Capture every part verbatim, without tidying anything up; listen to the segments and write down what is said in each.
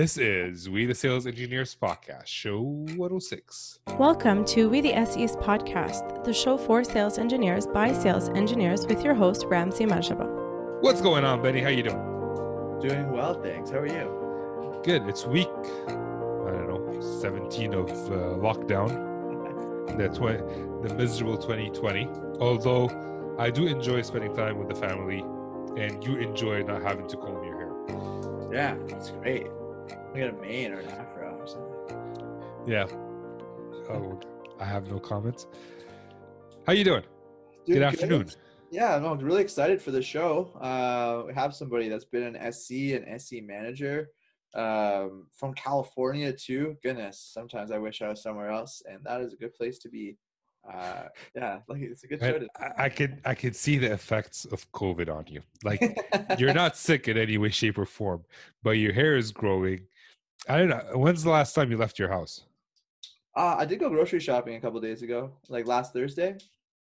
This is We The Sales Engineers Podcast, Show one oh six. Welcome to We The S E's Podcast, the show for sales engineers by sales engineers with your host, Ramzi Marjaba. What's going on, buddy? How you doing? Doing well, thanks. How are you? Good. It's week, I don't know, seventeen of uh, lockdown, the, tw- the miserable twenty twenty. Although I do enjoy spending time with the family, and you enjoy not having to comb your hair. Yeah, that's great. I got a mane or an afro or something. Yeah. Oh, I have no comments. How you doing? Dude, good afternoon. Good. Yeah, no, I'm really excited for the show. Uh, we have somebody that's been an S E and S E manager um, from California too. Goodness, sometimes I wish I was somewhere else, and that is a good place to be. Uh, yeah, like it's a good show. To- I, I could I could see the effects of COVID on you. Like you're not sick in any way, shape, or form, but your hair is growing. I don't know. When's the last time you left your house? Uh, I did go grocery shopping a couple days ago, like last Thursday.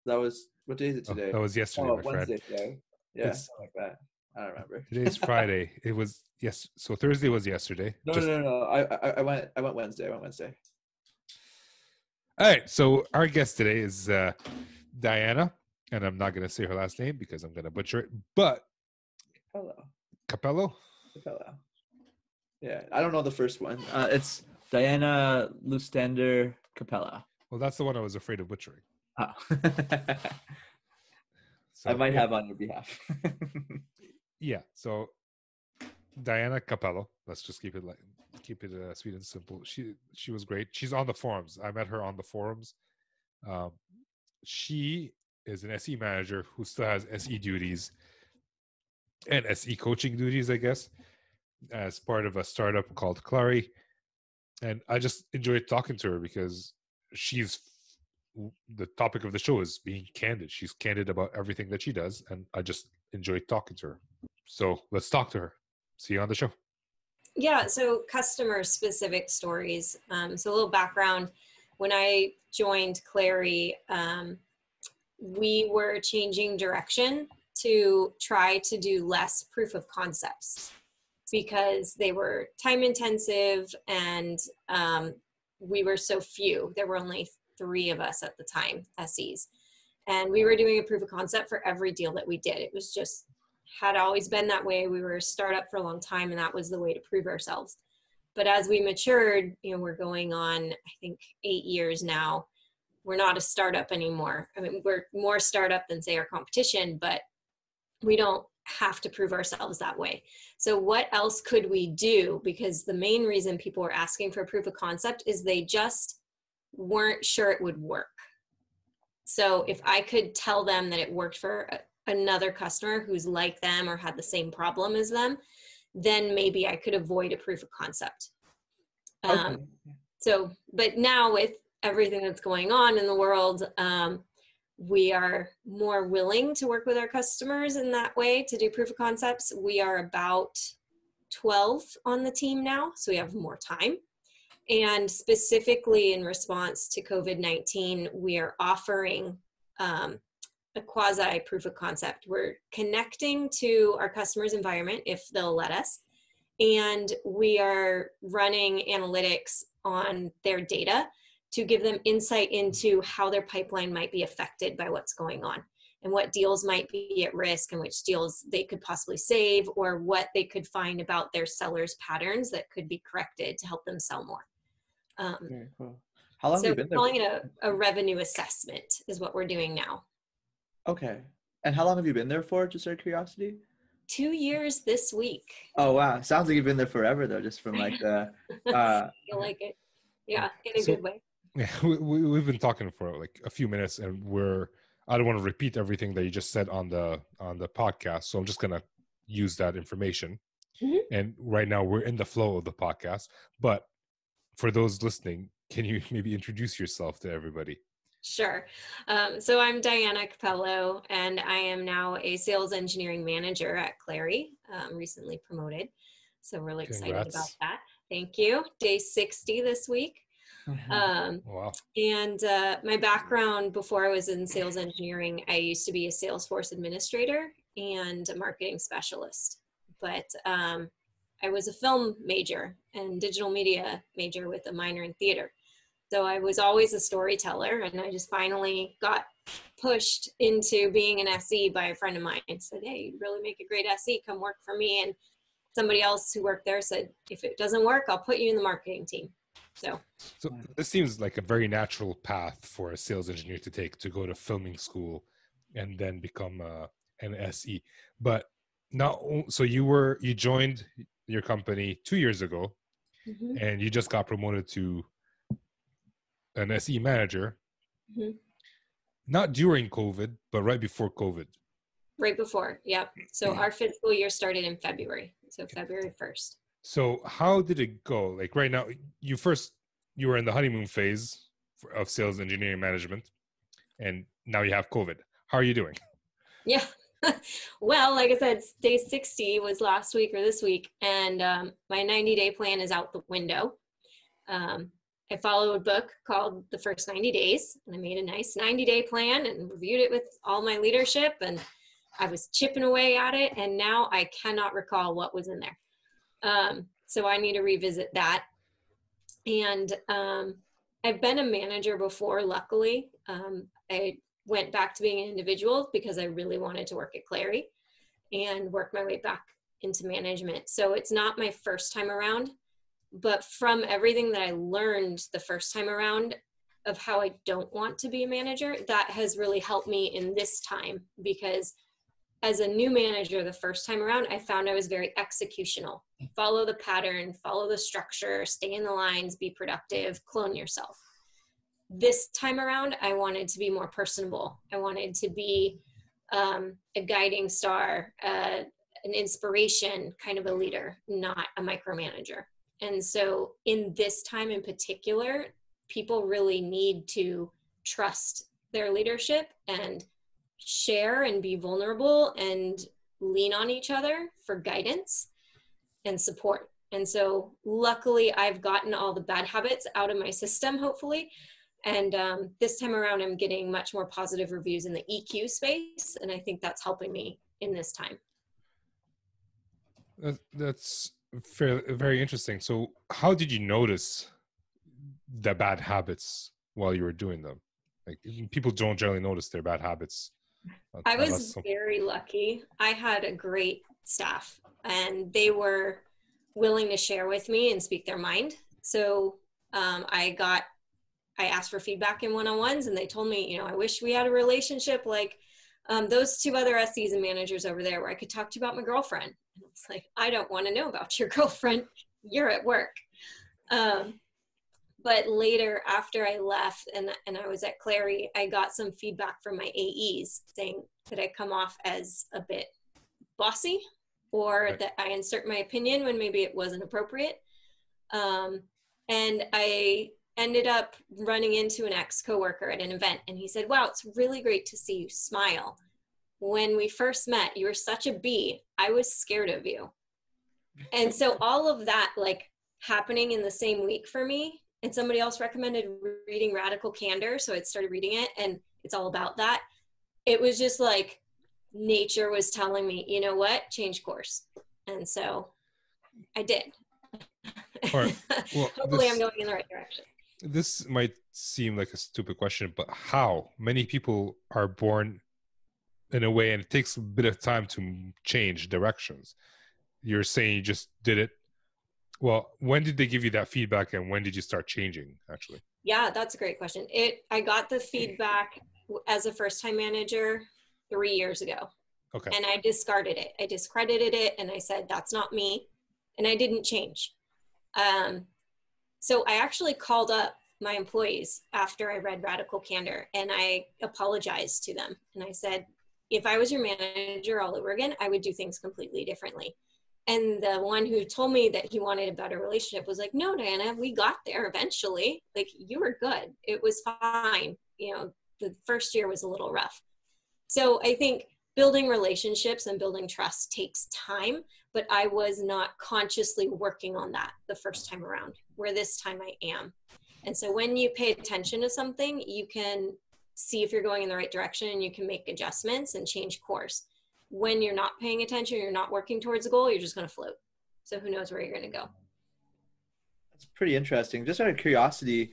That was, what day is it today? Oh, that was yesterday, oh, my Wednesday, friend. Today. Yeah, it's, something like that. I don't remember. Today's Friday. It was, yes. So Thursday was yesterday. No, Just- no, no, no. I, I, I went, I went Wednesday. I went Wednesday. All right, so our guest today is uh, Diana, and I'm not going to say her last name because I'm going to butcher it, but... Cappello. Cappello? Cappello. Yeah, I don't know the first one. Uh, it's Diana Lustenader Cappello. Well, that's the one I was afraid of butchering. Oh. so, I might yeah. have on your behalf. yeah, so Diana Cappello. Let's just keep it light. Keep it uh, sweet and simple. She she was great. She's on the forums. I met her on the forums. Um, she is an S E manager who still has S E duties and S E coaching duties, I guess, as part of a startup called Clari. And I just enjoyed talking to her because she's the topic of the show is being candid. She's candid about everything that she does, and I just enjoyed talking to her. So let's talk to her. See you on the show. Yeah, so customer-specific stories. Um, so a little background. When I joined Clari, um, we were changing direction to try to do less proof of concepts because they were time-intensive and um, we were so few. There were only three of us at the time, S Es. And we were doing a proof of concept for every deal that we did. It was just... had always been that way. We were a startup for a long time, and that was the way to prove ourselves. But as we matured, you know, we're going on, I think, eight years now. We're not a startup anymore. I mean, we're more startup than, say, our competition, but we don't have to prove ourselves that way. So what else could we do? Because the main reason people were asking for proof of concept is they just weren't sure it would work. So if I could tell them that it worked for a, another customer who's like them or had the same problem as them, then maybe I could avoid a proof of concept. Um, okay. So, but now with everything that's going on in the world, um, we are more willing to work with our customers in that way to do proof of concepts. We are about twelve on the team now, so we have more time. And specifically in response to COVID nineteen, we are offering um, a quasi proof of concept. We're connecting to our customer's environment if they'll let us. And we are running analytics on their data to give them insight into how their pipeline might be affected by what's going on and what deals might be at risk and which deals they could possibly save or what they could find about their sellers' patterns that could be corrected to help them sell more. Um, Very cool. How long so have you been there? Calling it a, a revenue assessment is what we're doing now. Okay. And how long have you been there for, just out of curiosity? Two years this week. Oh, wow. Sounds like you've been there forever, though, just from like the... Uh, I like it. Yeah, in a so, good way. Yeah, we, we, we've been talking for like a few minutes, and we're... I don't want to repeat everything that you just said on the on the podcast, so I'm just going to use that information. Mm-hmm. And right now, we're in the flow of the podcast. But for those listening, can you maybe introduce yourself to everybody? Sure. Um, so I'm Diana Cappello, and I am now a sales engineering manager at Clari, um, recently promoted. So really excited Congrats. About that. Thank you. Day sixty this week. Mm-hmm. Um, wow. And uh, my background before I was in sales engineering, I used to be a Salesforce administrator and a marketing specialist. But um, I was a film major and digital media major with a minor in theater. So I was always a storyteller, and I just finally got pushed into being an S E by a friend of mine and said, hey, you really make a great S E, come work for me. And somebody else who worked there said, if it doesn't work, I'll put you in the marketing team. So, so this seems like a very natural path for a sales engineer to take, to go to filming school and then become a, an S E. But not, so you were, you joined your company two years ago, mm-hmm. and you just got promoted to an S E manager, mm-hmm. not during COVID, but right before COVID. Right before, yeah. So our fiscal year started in February, so February first. So how did it go? Like right now, you first, you were in the honeymoon phase of sales engineering management, and now you have COVID. How are you doing? Yeah. Well, like I said, day sixty was last week or this week, and um, my ninety-day plan is out the window. Um, I followed a book called The First ninety Days, and I made a nice ninety-day plan and reviewed it with all my leadership, and I was chipping away at it, and now I cannot recall what was in there. Um, so I need to revisit that. And um, I've been a manager before, luckily. Um, I went back to being an individual because I really wanted to work at Clari and work my way back into management. So it's not my first time around, but from everything that I learned the first time around of how I don't want to be a manager, that has really helped me in this time, because as a new manager the first time around, I found I was very executional. Follow the pattern, follow the structure, stay in the lines, be productive, clone yourself. This time around, I wanted to be more personable. I wanted to be um, a guiding star, uh, an inspiration kind of a leader, not a micromanager. And so in this time in particular, people really need to trust their leadership and share and be vulnerable and lean on each other for guidance and support. And so luckily I've gotten all the bad habits out of my system, hopefully. And um, this time around, I'm getting much more positive reviews in the E Q space. And I think that's helping me in this time. That's very interesting. So how did you notice the bad habits while you were doing them? Like, people don't generally notice their bad habits. I was very lucky. I had a great staff, and they were willing to share with me and speak their mind. So um, I got, I asked for feedback in one-on-ones, and they told me, you know, I wish we had a relationship like um, those two other S Es and managers over there where I could talk to you about my girlfriend. And it's like, I don't want to know about your girlfriend. You're at work. Um, But later, after I left and, and I was at Clari, I got some feedback from my A Es saying that I come off as a bit bossy, or right. that I insert my opinion when maybe it wasn't appropriate. Um, and I ended up running into an ex-coworker at an event, and he said, wow, it's really great to see you smile. When we first met, you were such a bee. I was scared of you. And so all of that like happening in the same week for me. And somebody else recommended reading Radical Candor, so I started reading it, and it's all about that. It was just like nature was telling me, you know what, change course. And so I did. All right. Well, hopefully this, I'm going in the right direction. This might seem like a stupid question, but how many people are born in a way, and it takes a bit of time to change directions? You're saying you just did it. Well, when did they give you that feedback, and when did you start changing, actually? Yeah, that's a great question. It I got the feedback as a first-time manager three years ago. Okay. And I discarded it. I discredited it, and I said, that's not me. And I didn't change. Um, so I actually called up my employees after I read Radical Candor, and I apologized to them. And I said, if I was your manager all over again, I would do things completely differently. And the one who told me that he wanted a better relationship was like, no, Diana, we got there eventually. Like, you were good. It was fine. You know, the first year was a little rough. So I think building relationships and building trust takes time, but I was not consciously working on that the first time around, where this time I am. And so when you pay attention to something, you can see if you're going in the right direction, and you can make adjustments and change course. When you're not paying attention, you're not working towards a goal, you're just going to float. So who knows where you're going to go. That's pretty interesting. Just out of curiosity,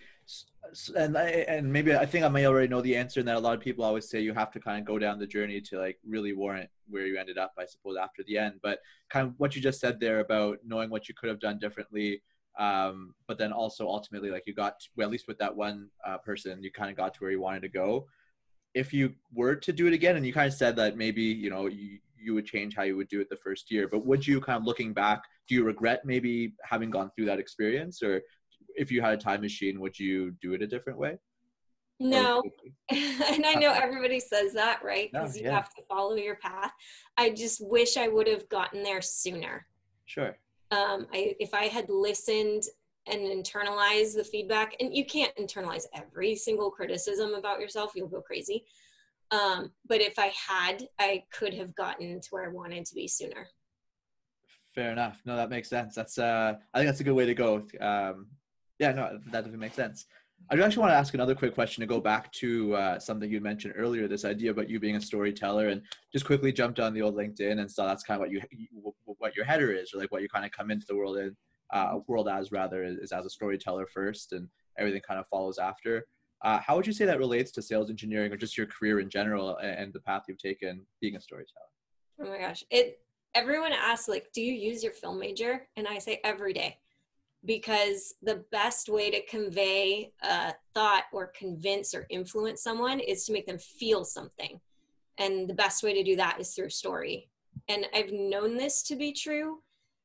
and I, and maybe I think I may already know the answer, and that a lot of people always say you have to kind of go down the journey to like really warrant where you ended up, I suppose, after the end. But kind of what you just said there about knowing what you could have done differently, um, but then also ultimately, like you got, to, well, at least with that one uh, person, you kind of got to where you wanted to go. If you were to do it again, and you kind of said that maybe, you know, you, you would change how you would do it the first year, but would you kind of looking back, do you regret maybe having gone through that experience? Or if you had a time machine, would you do it a different way? No. And I know everybody says that, right? Because no, you yeah. have to follow your path. I just wish I would have gotten there sooner. Sure. Um, I, if I had listened and internalized the feedback, and you can't internalize every single criticism about yourself, you'll go crazy. Um, but if I had, I could have gotten to where I wanted to be sooner. Fair enough. No, that makes sense. That's, uh, I think that's a good way to go. Um, yeah, no, that doesn't make sense. I do actually want to ask another quick question to go back to uh, something you mentioned earlier, this idea about you being a storyteller, and just quickly jumped on the old LinkedIn and saw that's kind of what you, what your header is, or like what you kind of come into the world in, uh, world as rather is as a storyteller first, and everything kind of follows after. Uh, how would you say that relates to sales engineering, or just your career in general, and the path you've taken being a storyteller? Oh my gosh. It, everyone asks, like, do you use your film major? And I say every day. Because the best way to convey a thought or convince or influence someone is to make them feel something. And the best way to do that is through story. And I've known this to be true.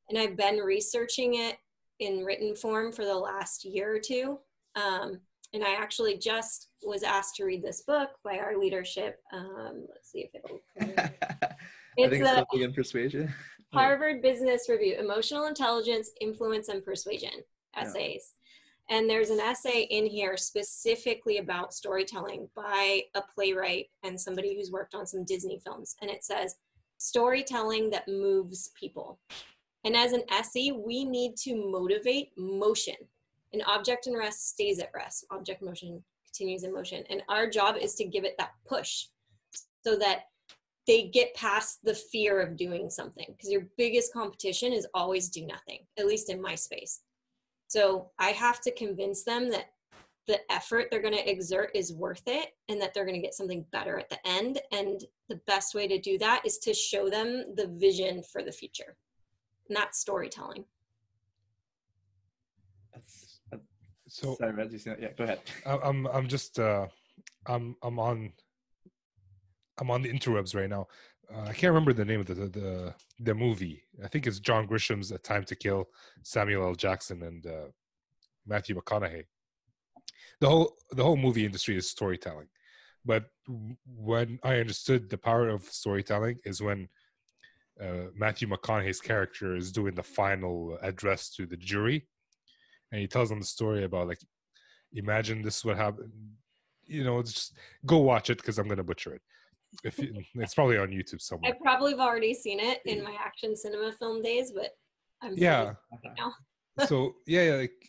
And I've been researching it in written form for the last year or two. Um, and I actually just was asked to read this book by our leadership. Um, let's see if it will come. It's I think it's a, something in persuasion. Harvard Business Review, Emotional Intelligence, Influence and Persuasion Essays. Yeah. And there's an essay in here specifically about storytelling by a playwright and somebody who's worked on some Disney films. And it says, storytelling that moves people. And as an S E, we need to motivate motion. An object in rest stays at rest. Object motion continues in motion. And our job is to give it that push so that they get past the fear of doing something, because your biggest competition is always do nothing, at least in my space. So I have to convince them that the effort they're going to exert is worth it, and that they're going to get something better at the end. And the best way to do that is to show them the vision for the future, and that's storytelling. That's, that's, so, sorry, Reggie, yeah, go ahead. I, I'm, I'm just, uh, I'm, I'm on, I'm on the interwebs right now. Uh, I can't remember the name of the, the the movie. I think it's John Grisham's A Time to Kill, Samuel L. Jackson, and uh, Matthew McConaughey. The whole the whole movie industry is storytelling. But when I understood the power of storytelling is when uh, Matthew McConaughey's character is doing the final address to the jury, and he tells them the story about, like, imagine this is what happened. You know, it's just go watch it because I'm going to butcher it. If you, it's probably on YouTube somewhere. I probably have already seen it in my action cinema film days, but I'm yeah. Right now. So yeah, yeah, like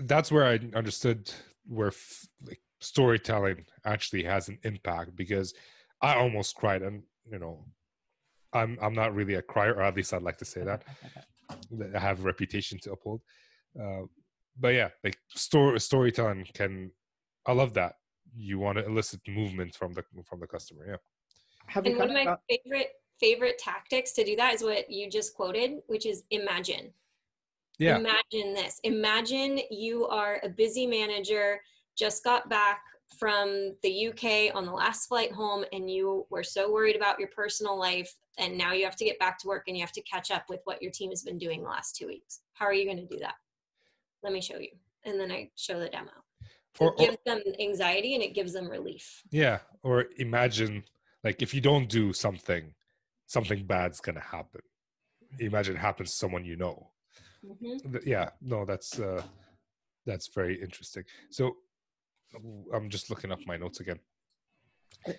that's where I understood where f like storytelling actually has an impact, because I almost cried, and you know, I'm I'm not really a crier, or at least I'd like to say that I have a reputation to uphold. Uh, but yeah, like story storytelling can. I love that you want to elicit movement from the from the customer. Yeah. Have and one of my about? favorite favorite tactics to do that is what you just quoted, which is imagine. Yeah. Imagine this. Imagine you are a busy manager, just got back from the U K on the last flight home, and you were so worried about your personal life, and now you have to get back to work and you have to catch up with what your team has been doing the last two weeks. How are you going to do that? Let me show you. And then I show the demo. So or, it gives them anxiety and it gives them relief. Yeah. Or imagine, like, if you don't do something, something bad's going to happen. Imagine it happens to someone you know. Mm-hmm. Yeah. No, that's uh, that's very interesting. So I'm just looking up my notes again.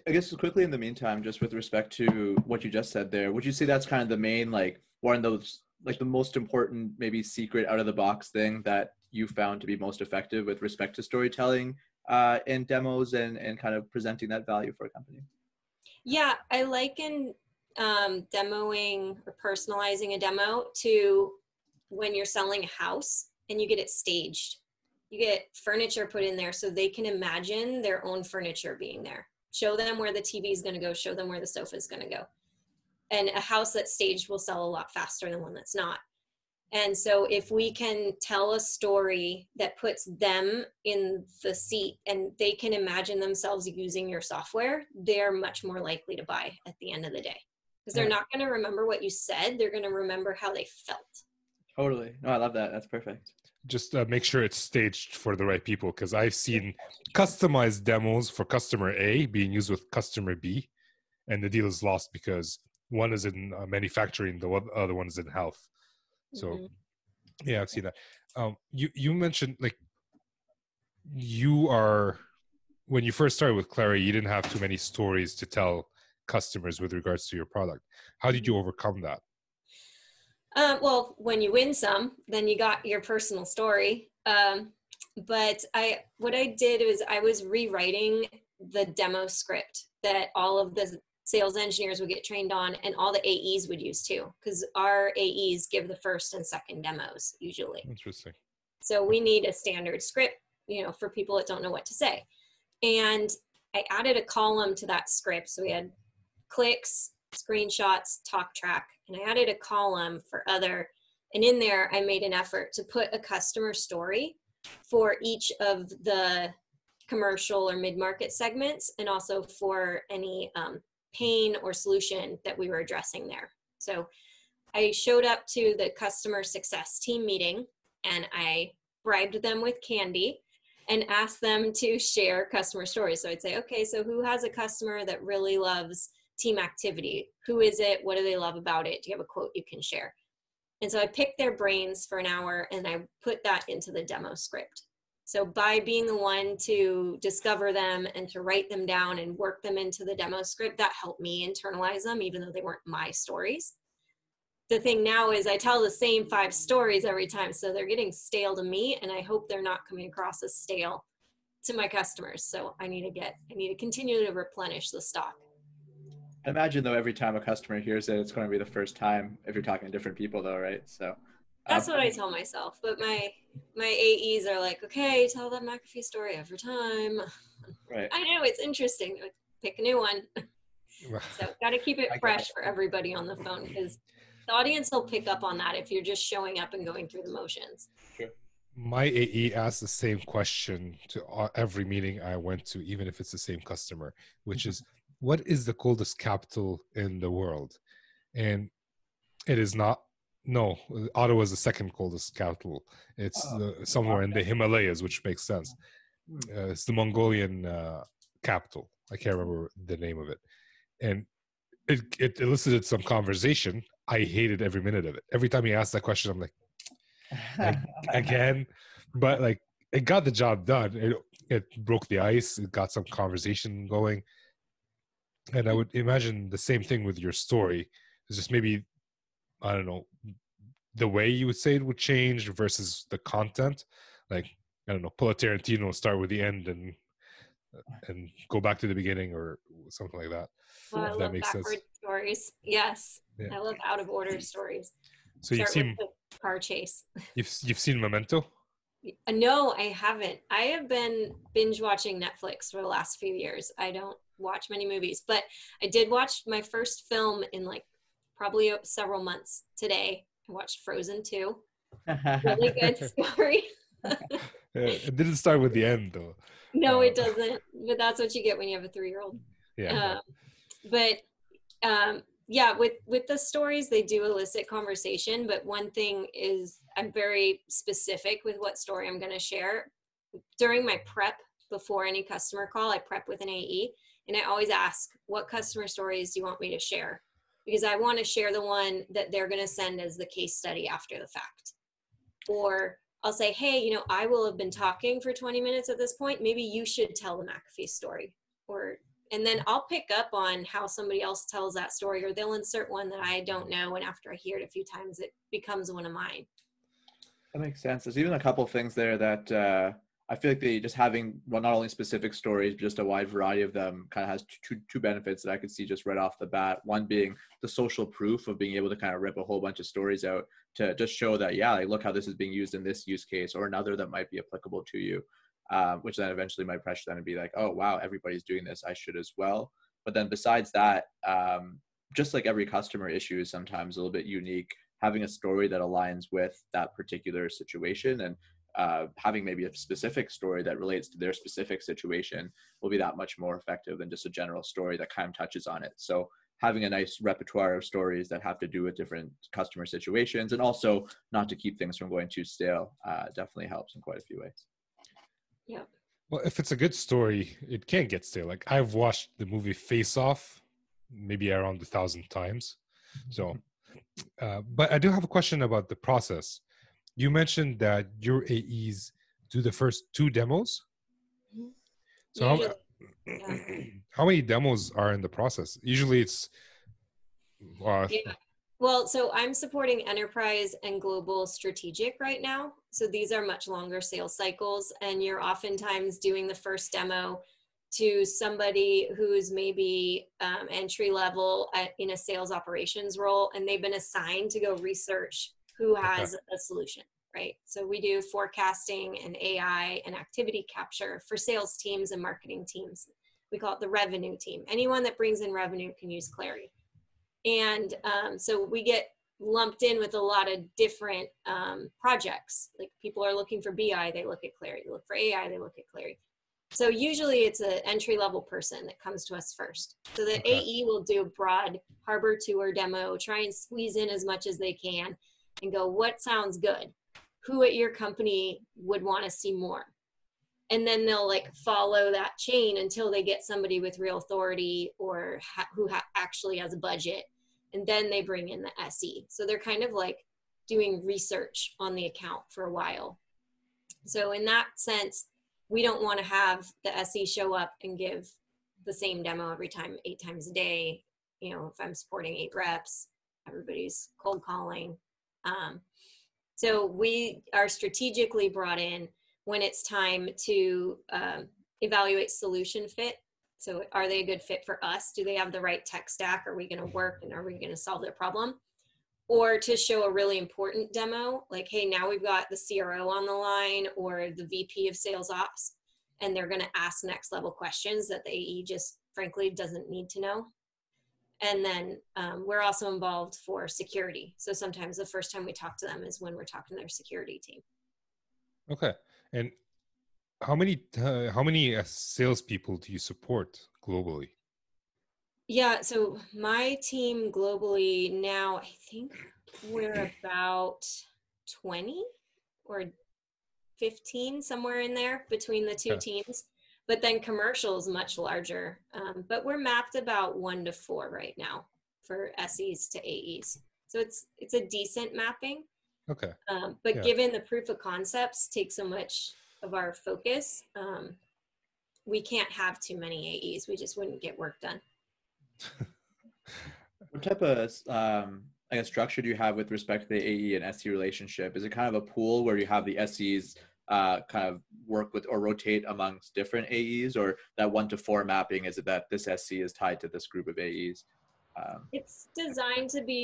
I guess quickly in the meantime, just with respect to what you just said there, would you say that's kind of the main, like, one of those, like the most important, maybe secret out of the box thing that you found to be most effective with respect to storytelling uh, and demos and, and kind of presenting that value for a company? Yeah, I liken um, demoing or personalizing a demo to when you're selling a house and you get it staged. You get furniture put in there so they can imagine their own furniture being there. Show them where the T V is going to go. Show them where the sofa is going to go. And a house that's staged will sell a lot faster than one that's not. And so if we can tell a story that puts them in the seat and they can imagine themselves using your software, they're much more likely to buy at the end of the day. Because they're not going to remember what you said. They're going to remember how they felt. Totally. No, I love that. That's perfect. Just uh, make sure it's staged for the right people, because I've seen customized demos for customer A being used with customer B, and the deal is lost because one is in uh, manufacturing, the other one is in health. So, mm-hmm. yeah, I've seen that. Um, you, you mentioned, like, you are, when you first started with Clari, you didn't have too many stories to tell customers with regards to your product. How did you overcome that? Uh, well, when you win some, then you got your personal story. Um, but I, what I did was I was rewriting the demo script that all of the sales engineers would get trained on, and all the A Es would use too, because our A Es give the first and second demos usually. Interesting. So we need a standard script, you know, for people that don't know what to say. And I added a column to that script. So we had clicks, screenshots, talk track, and I added a column for other, and in there I made an effort to put a customer story for each of the commercial or mid-market segments, and also for any um, pain or solution that we were addressing there. So I showed up to the customer success team meeting and I bribed them with candy and asked them to share customer stories. So I'd say, okay, so who has a customer that really loves team activity? Who is it? What do they love about it? Do you have a quote you can share? And so I picked their brains for an hour and I put that into the demo script. So by being the one to discover them and to write them down and work them into the demo script, that helped me internalize them, even though they weren't my stories. The thing now is I tell the same five stories every time, so they're getting stale to me, and I hope they're not coming across as stale to my customers. So I need to get, I need to continue to replenish the stock. Imagine though, every time a customer hears it, it's going to be the first time if you're talking to different people though, right? So that's um, what I tell myself, but my my A Es are like, okay, tell that McAfee story every time. Right. I know, it's interesting. Pick a new one. So got to keep it fresh for everybody on the phone, because the audience will pick up on that if you're just showing up and going through the motions. Sure. My A E asks the same question to every meeting I went to, even if it's the same customer, which is, what is the coldest capital in the world? And it is not, no, Ottawa is the second coldest capital. It's oh, uh, somewhere okay. in the Himalayas, which makes sense. Uh, it's the Mongolian uh, capital. I can't remember the name of it. And it, it elicited some conversation. I hated every minute of it. Every time he asked that question, I'm like, like again, but like it got the job done. It, it broke the ice. It got some conversation going. And I would imagine the same thing with your story. It's just maybe, I don't know, the way you would say it would change versus the content. Like, I don't know, pull a Tarantino, start with the end and and go back to the beginning or something like that. Well, I love that makes sense. Stories. Yes. Yeah. I love out of order stories. So start you've seen car chase. You've you've seen Memento? No, I haven't. I have been binge watching Netflix for the last few years. I don't watch many movies, but I did watch my first film in like probably several months today. I watched Frozen two. Really good story. Yeah, it didn't start with the end though. No, it doesn't. But that's what you get when you have a three-year-old. Yeah. Um, but um, yeah, with, with the stories, they do elicit conversation. But one thing is I'm very specific with what story I'm going to share. During my prep before any customer call, I prep with an A E. And I always ask, what customer stories do you want me to share? Because I want to share the one that they're going to send as the case study after the fact. Or I'll say, hey, you know, I will have been talking for twenty minutes at this point. Maybe you should tell the McAfee story. Or, and then I'll pick up on how somebody else tells that story, or they'll insert one that I don't know. And after I hear it a few times, it becomes one of mine. That makes sense. There's even a couple things there that uh, I feel like they just having, well, not only specific stories, but just a wide variety of them kind of has two, two benefits that I could see just right off the bat. One being the social proof of being able to kind of rip a whole bunch of stories out to just show that, yeah, like, look how this is being used in this use case or another that might be applicable to you, uh, which then eventually might pressure them to be like, oh, wow, everybody's doing this, I should as well. But then besides that, um, just like every customer issue is sometimes a little bit unique, having a story that aligns with that particular situation and Uh, having maybe a specific story that relates to their specific situation will be that much more effective than just a general story that kind of touches on it. So having a nice repertoire of stories that have to do with different customer situations and also not to keep things from going too stale uh, definitely helps in quite a few ways. Yeah. Well, if it's a good story, it can't get stale. Like, I've watched the movie Face Off maybe around a thousand times. So, uh, but I do have a question about the process. You mentioned that your A Es do the first two demos. Mm-hmm. So how, yeah. how many demos are in the process? Usually it's... Uh, yeah. Well, so I'm supporting enterprise and global strategic right now. So these are much longer sales cycles, and you're oftentimes doing the first demo to somebody who's maybe um, entry level at, in a sales operations role, and they've been assigned to go research who has a solution, right? So we do forecasting and A I and activity capture for sales teams and marketing teams. We call it the revenue team. Anyone that brings in revenue can use Clari. And um, so we get lumped in with a lot of different um, projects. Like, people are looking for B I, they look at Clari. They look for A I, they look at Clari. So usually it's an entry-level person that comes to us first. So the okay. A E will do a broad harbor tour demo, try and squeeze in as much as they can, and go, what sounds good? Who at your company would want to see more? And then they'll like follow that chain until they get somebody with real authority or ha who ha actually has a budget. And then they bring in the S E. So they're kind of like doing research on the account for a while. So in that sense, we don't want to have the S E show up and give the same demo every time, eight times a day. You know, if I'm supporting eight reps, everybody's cold calling. Um, so we are strategically brought in when it's time to um, evaluate solution fit. So are they a good fit for us? Do they have the right tech stack? Are we going to work, and are we going to solve their problem? Or to show a really important demo, like, hey, now we've got the C R O on the line or the V P of sales ops, and they're going to ask next level questions that the A E just frankly doesn't need to know. And then um, we're also involved for security. So sometimes the first time we talk to them is when we're talking to their security team. Okay. And how many uh, how many uh, salespeople do you support globally? Yeah. So my team globally now, I think we're about twenty or fifteen, somewhere in there between the two yeah. teams. But then commercial is much larger. Um, but we're mapped about one to four right now for S Es to A Es. So it's it's a decent mapping. Okay. Um, but yeah. given the proof of concepts take so much of our focus, um, we can't have too many A Es. We just wouldn't get work done. What type of um, I guess structure do you have with respect to the A E and S E relationship? Is it kind of a pool where you have the S Es Uh, kind of work with or rotate amongst different A Es, or that one to four mapping? Is it that this S E is tied to this group of A Es? Um, it's designed to be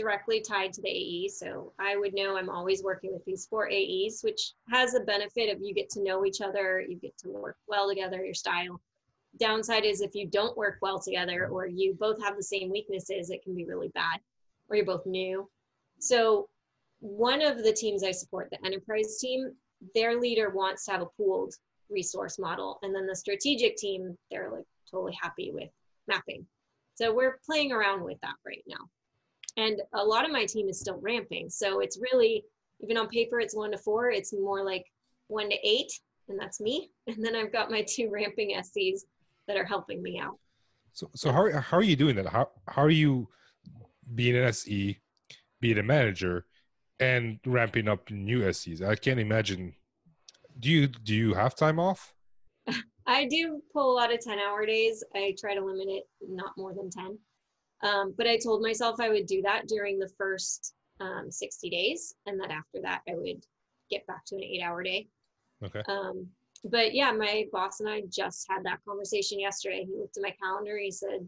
directly tied to the A E. So I would know I'm always working with these four A Es, which has a benefit of you get to know each other, you get to work well together, your style. Downside is if you don't work well together or you both have the same weaknesses, it can be really bad, or you're both new. So one of the teams I support, the enterprise team, their leader wants to have a pooled resource model. And then the strategic team, they're like totally happy with mapping. So we're playing around with that right now. And a lot of my team is still ramping. So it's really, even on paper, it's one to four, it's more like one to eight, and that's me. And then I've got my two ramping S Es that are helping me out. So, so how, how are you doing that? How, how are you being an S E, being a manager, and ramping up new S Es? I can't imagine. Do you do you have time off? I do pull a lot of ten hour days. I try to limit it not more than ten. Um, but I told myself I would do that during the first um, sixty days, and that after that I would get back to an eight hour day. Okay. Um, but yeah, my boss and I just had that conversation yesterday. He looked at my calendar. He said,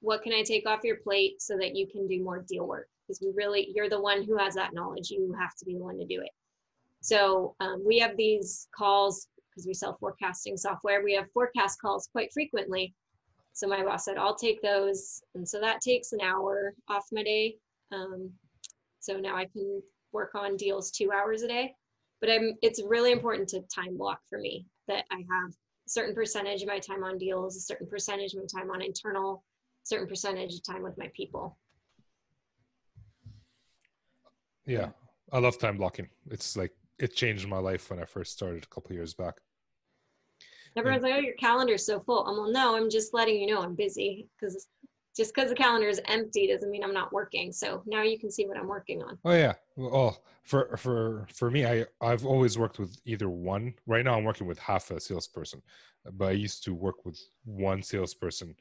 what can I take off your plate so that you can do more deal work? Because we really, you're the one who has that knowledge. You have to be the one to do it. So um, we have these calls because we sell forecasting software. We have forecast calls quite frequently. So my boss said, I'll take those. And so that takes an hour off my day. Um, so now I can work on deals two hours a day. But I'm, it's really important to time block for me that I have a certain percentage of my time on deals, a certain percentage of my time on internal, a certain percentage of time with my people. Yeah, I love time blocking. It's like, it changed my life when I first started a couple of years back. Everyone's and, like, oh, your calendar's so full. I'm like, no, I'm just letting you know I'm busy, because just because the calendar is empty doesn't mean I'm not working. So now you can see what I'm working on. Oh yeah. Well, for, for, for me, I, I've always worked with either one. Right now I'm working with half a salesperson, but I used to work with one salesperson.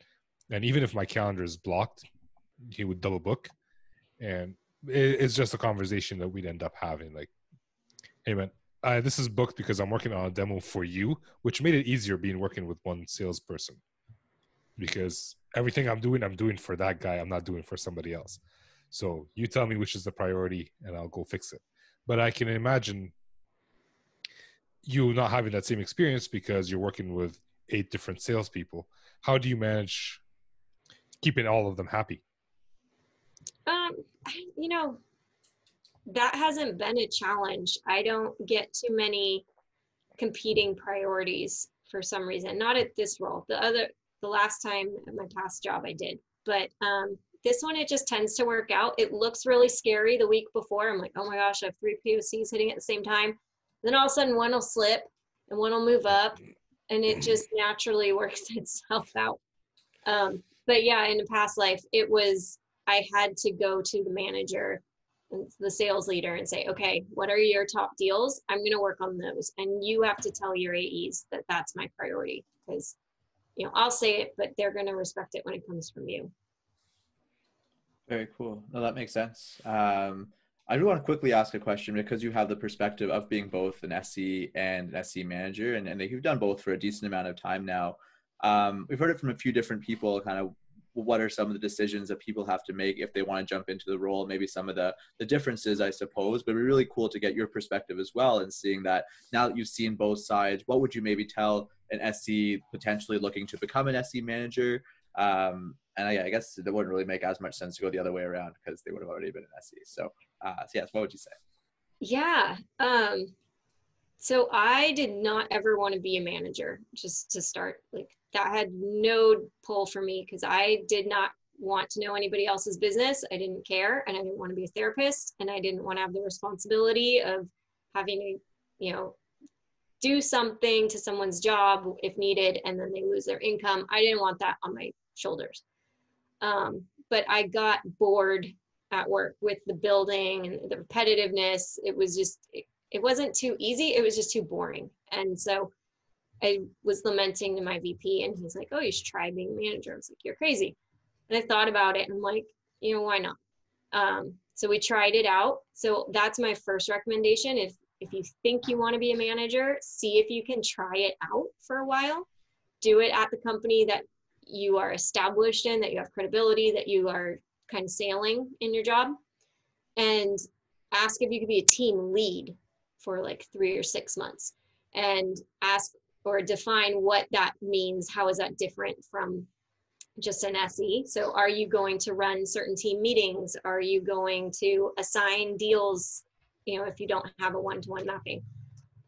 And even if my calendar is blocked, he would double book. And it, it's just a conversation that we'd end up having, like, hey man, uh, this is booked because I'm working on a demo for you, which made it easier being working with one salesperson, because everything I'm doing, I'm doing for that guy. I'm not doing for somebody else. So you tell me which is the priority and I'll go fix it. But I can imagine you not having that same experience because you're working with eight different salespeople. How do you manage keeping all of them happy? Um, you know, that hasn't been a challenge. I don't get too many competing priorities for some reason. Not at this role. The other, the last time at my past job I did, but um, this one, it just tends to work out. It looks really scary the week before. I'm like, oh my gosh, I have three P O Cs hitting at the same time. Then all of a sudden one will slip and one will move up, and it just naturally works itself out. Um, but yeah, in a past life, it was, I had to go to the manager, the sales leader, and say, okay, what are your top deals? I'm going to work on those. And you have to tell your A Es that that's my priority, because, you know, I'll say it, but they're going to respect it when it comes from you. Very cool. No, that makes sense. Um, I do want to quickly ask a question, because you have the perspective of being both an S E and an S E manager, and, and you've done both for a decent amount of time now. Um, we've heard it from a few different people, kind of what are some of the decisions that people have to make if they want to jump into the role, maybe some of the, the differences, I suppose, but it'd be really cool to get your perspective as well. And seeing that now that you've seen both sides, what would you maybe tell an S E potentially looking to become an S E manager? Um, and I, I guess it wouldn't really make as much sense to go the other way around, because they would have already been an S E. So, uh, so yes, what would you say? Yeah. Um, so I did not ever want to be a manager, just to start. Like, that had no pull for me, because I did not want to know anybody else's business. I didn't care, and I didn't want to be a therapist, and I didn't want to have the responsibility of having to, you know, do something to someone's job if needed, and then they lose their income. I didn't want that on my shoulders. Um, but I got bored at work with the building and the repetitiveness. It was just, it, it wasn't too easy. It was just too boring. And so I was lamenting to my V P, and he's like, oh, you should try being a manager. I was like, you're crazy. And I thought about it, and I'm like, you know, why not? Um, so we tried it out. So that's my first recommendation. If, if you think you want to be a manager, see if you can try it out for a while. Do it at the company that you are established in, that you have credibility, that you are kind of sailing in your job. And ask if you could be a team lead for like three or six months. And ask, or define what that means. How is that different from just an S E? So are you going to run certain team meetings? Are you going to assign deals, you know, if you don't have a one-to-one mapping?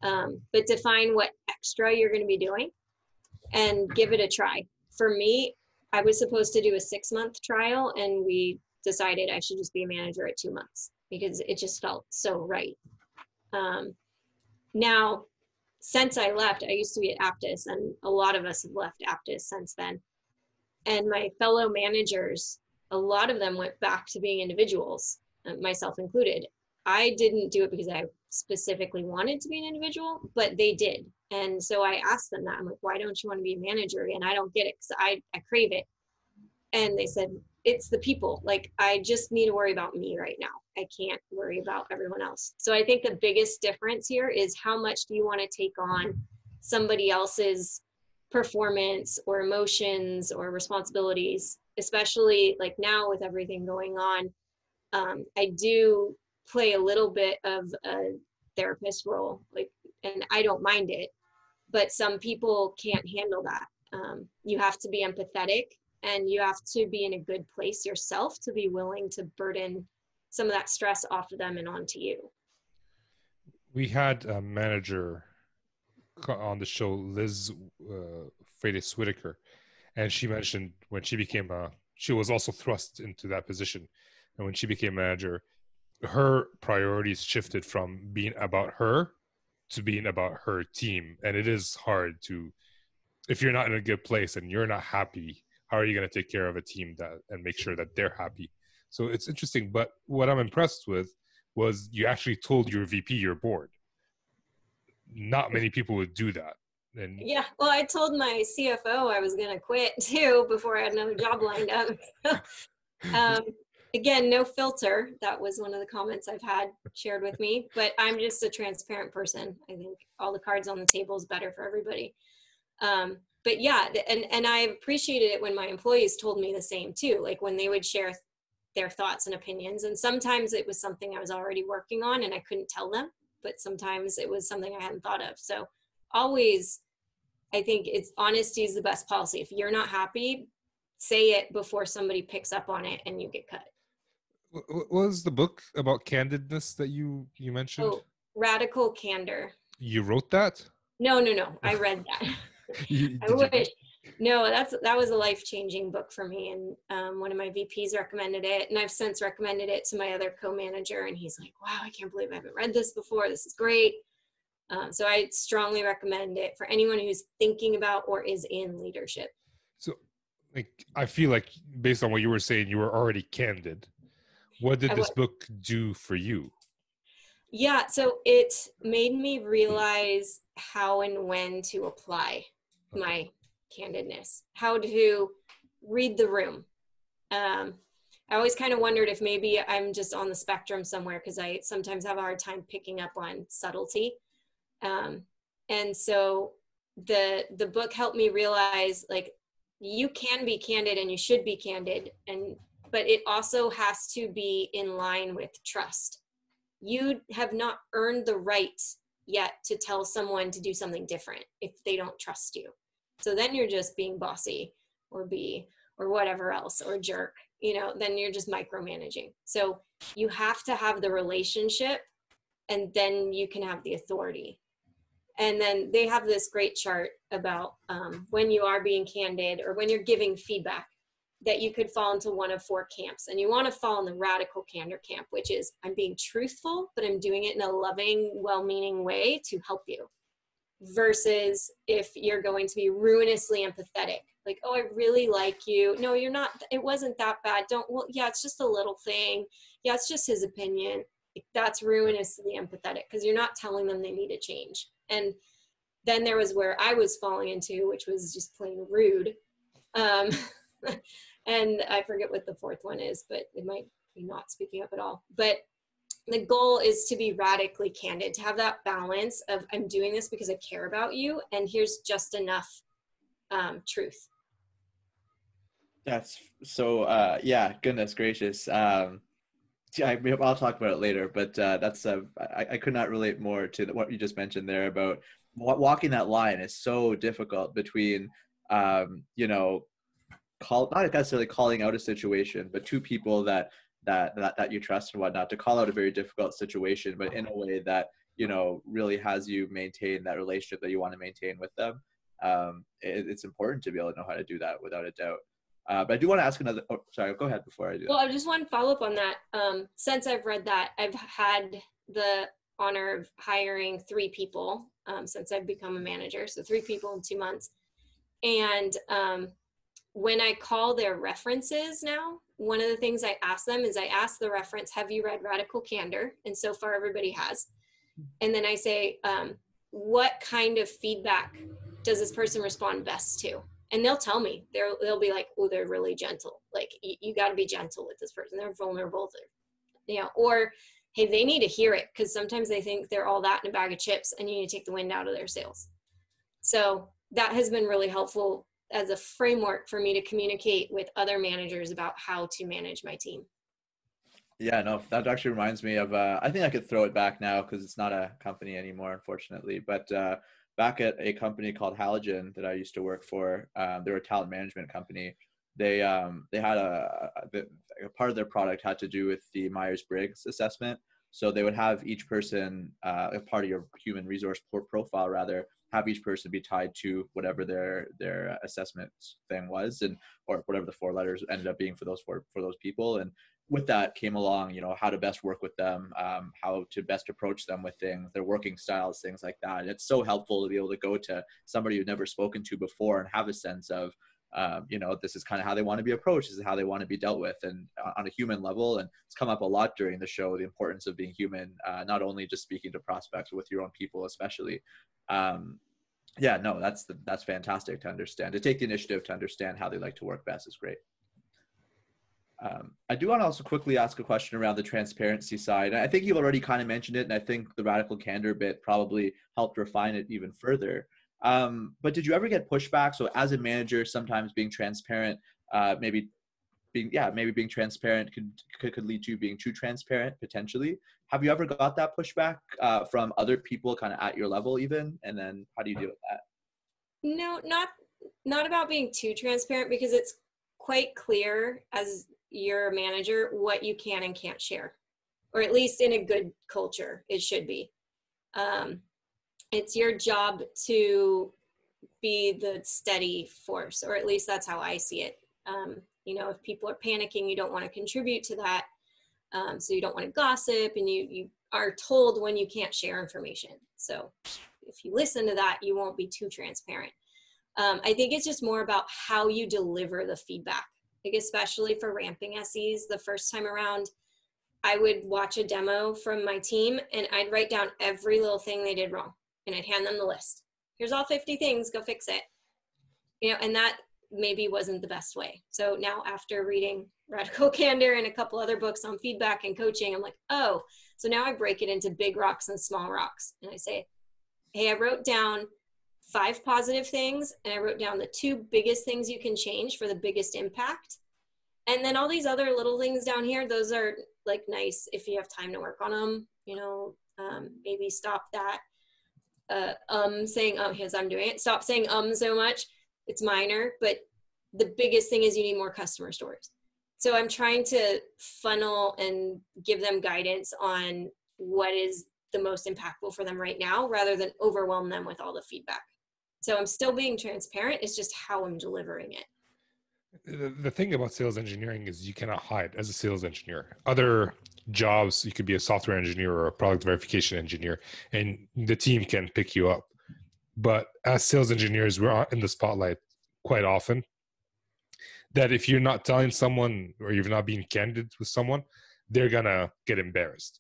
Um, but define what extra you're going to be doing and give it a try. For me, I was supposed to do a six-month trial, and we decided I should just be a manager at two months because it just felt so right. Um, now, since I left, I used to be at Apttus, and a lot of us have left Apttus since then. And my fellow managers, a lot of them went back to being individuals, myself included. I didn't do it because I specifically wanted to be an individual, but they did. And so I asked them that. I'm like, why don't you want to be a manager? And I don't get it, because I, I crave it. And they said, it's the people. Like, I just need to worry about me right now. I can't worry about everyone else. So I think the biggest difference here is how much do you want to take on somebody else's performance or emotions or responsibilities, especially like now with everything going on. Um, I do play a little bit of a therapist role, like, and I don't mind it, but some people can't handle that. Um, you have to be empathetic, and you have to be in a good place yourself to be willing to burden some of that stress off of them and onto you. We had a manager on the show, Liz uh, Freitas Whitaker, and she mentioned when she became a, she was also thrust into that position. And when she became manager, her priorities shifted from being about her to being about her team. And it is hard to, if you're not in a good place and you're not happy, how are you going to take care of a team that and make sure that they're happy? So it's interesting. But what I'm impressed with was you actually told your V P you're bored. Not many people would do that. And yeah, well, I told my C F O I was going to quit too before I had another job lined up. um, Again, no filter. That was one of the comments I've had shared with me, but I'm just a transparent person. I think all the cards on the table is better for everybody. Um, but yeah, and, and I appreciated it when my employees told me the same too, like when they would share their thoughts and opinions. And sometimes it was something I was already working on and I couldn't tell them, but sometimes it was something I hadn't thought of. So always, I think it's honesty is the best policy. If you're not happy, say it before somebody picks up on it and you get cut. What was the book about candidness that you, you mentioned? Oh, Radical Candor. You wrote that? No, no, no. I read that. you, I wish. You? No, that's, that was a life-changing book for me. And um, one of my V Ps recommended it. And I've since recommended it to my other co-manager. And he's like, wow, I can't believe I haven't read this before. This is great. Um, so I strongly recommend it for anyone who's thinking about or is in leadership. So like, I feel like based on what you were saying, you were already candid. What did this book do for you? Yeah, so it made me realize how and when to apply my candidness, how to read the room. Um, I always kind of wondered if maybe I'm just on the spectrum somewhere because I sometimes have a hard time picking up on subtlety. Um, and so the, the book helped me realize, like, you can be candid and you should be candid, and but it also has to be in line with trust. You have not earned the right yet to tell someone to do something different if they don't trust you. So then you're just being bossy or be or whatever else or jerk, you know, then you're just micromanaging. So you have to have the relationship and then you can have the authority. And then they have this great chart about um, when you are being candid or when you're giving feedback, that you could fall into one of four camps. And you want to fall in the radical candor camp, which is I'm being truthful, but I'm doing it in a loving, well-meaning way to help you. Versus if you're going to be ruinously empathetic, like, oh, I really like you. No, you're not. It wasn't that bad. Don't, well, yeah, it's just a little thing. Yeah, it's just his opinion. That's ruinously empathetic because you're not telling them they need a change. And then there was where I was falling into, which was just plain rude. Um, and I forget what the fourth one is, but it might be not speaking up at all. But the goal is to be radically candid, to have that balance of I'm doing this because I care about you, and here's just enough um, truth. That's so, uh, yeah, goodness gracious. Um, yeah, I'll talk about it later, but uh, that's, uh, I, I could not relate more to what you just mentioned there about walking that line is so difficult between, um, you know, Call not necessarily calling out a situation, but two people that, that that that you trust and whatnot, to call out a very difficult situation, but in a way that, you know, really has you maintain that relationship that you want to maintain with them. Um, it, it's important to be able to know how to do that without a doubt. Uh, but I do want to ask another. Oh, sorry, go ahead before I do. Well, that. I just want to follow up on that. Um, since I've read that, I've had the honor of hiring three people um, since I've become a manager. So three people in two months, and. Um, When I call their references now, one of the things I ask them is I ask the reference, have you read Radical Candor? And so far everybody has. And then I say, um, what kind of feedback does this person respond best to? And they'll tell me, they'll, they'll be like, oh, they're really gentle. Like, you, you got to be gentle with this person. They're vulnerable. They're, you know, or, hey, they need to hear it, because sometimes they think they're all that in a bag of chips, and you need to take the wind out of their sails. So that has been really helpful as a framework for me to communicate with other managers about how to manage my team. Yeah, no, that actually reminds me of, uh, I think I could throw it back now because it's not a company anymore, unfortunately, but uh, back at a company called Halogen that I used to work for, um, they were a talent management company. They, um, they had a, a, a part of their product had to do with the Myers-Briggs assessment. So they would have each person, uh, a part of your human resource profile rather, have each person be tied to whatever their their assessment thing was, and or whatever the four letters ended up being for those four, for those people. And with that came along, you know, how to best work with them, um, how to best approach them with things, their working styles, things like that. And it's so helpful to be able to go to somebody you've never spoken to before and have a sense of, um, you know, this is kind of how they want to be approached, this is how they want to be dealt with, and on a human level. And it's come up a lot during the show, the importance of being human, uh, not only just speaking to prospects, but with your own people, especially. Um, yeah, no, that's the, that's fantastic to understand, to take the initiative to understand how they like to work best is great. Um, I do want to also quickly ask a question around the transparency side. I think you've already kind of mentioned it, and I think the radical candor bit probably helped refine it even further. Um, but did you ever get pushback? So as a manager, sometimes being transparent, uh, maybe being, yeah, maybe being transparent could, could, could lead to being too transparent potentially. Have you ever got that pushback uh, from other people kind of at your level even? And then how do you deal with that? No, not, not about being too transparent, because it's quite clear as your manager what you can and can't share, or at least in a good culture, it should be. Um, It's your job to be the steady force, or at least that's how I see it. Um, you know, if people are panicking, you don't want to contribute to that. Um, so you don't want to gossip, and you, you are told when you can't share information. So if you listen to that, you won't be too transparent. Um, I think it's just more about how you deliver the feedback. Like, especially for ramping S Es, the first time around, I would watch a demo from my team, and I'd write down every little thing they did wrong. And I'd hand them the list. Here's all fifty things, go fix it. You know, and that maybe wasn't the best way. So now after reading Radical Candor and a couple other books on feedback and coaching, I'm like, oh, so now I break it into big rocks and small rocks. And I say, hey, I wrote down five positive things, and I wrote down the two biggest things you can change for the biggest impact. And then all these other little things down here, those are like nice if you have time to work on them, you know, um, maybe stop that. Uh, um, saying, um, here's I'm doing it. Stop saying um so much. It's minor, but the biggest thing is you need more customer stories. So I'm trying to funnel and give them guidance on what is the most impactful for them right now, rather than overwhelm them with all the feedback. So I'm still being transparent. It's just how I'm delivering it. The, the thing about sales engineering is you cannot hide as a sales engineer. Other jobs, you could be a software engineer or a product verification engineer, and the team can pick you up. But as sales engineers, we're in the spotlight quite often. That if you're not telling someone, or you're not being candid with someone, they're gonna get embarrassed.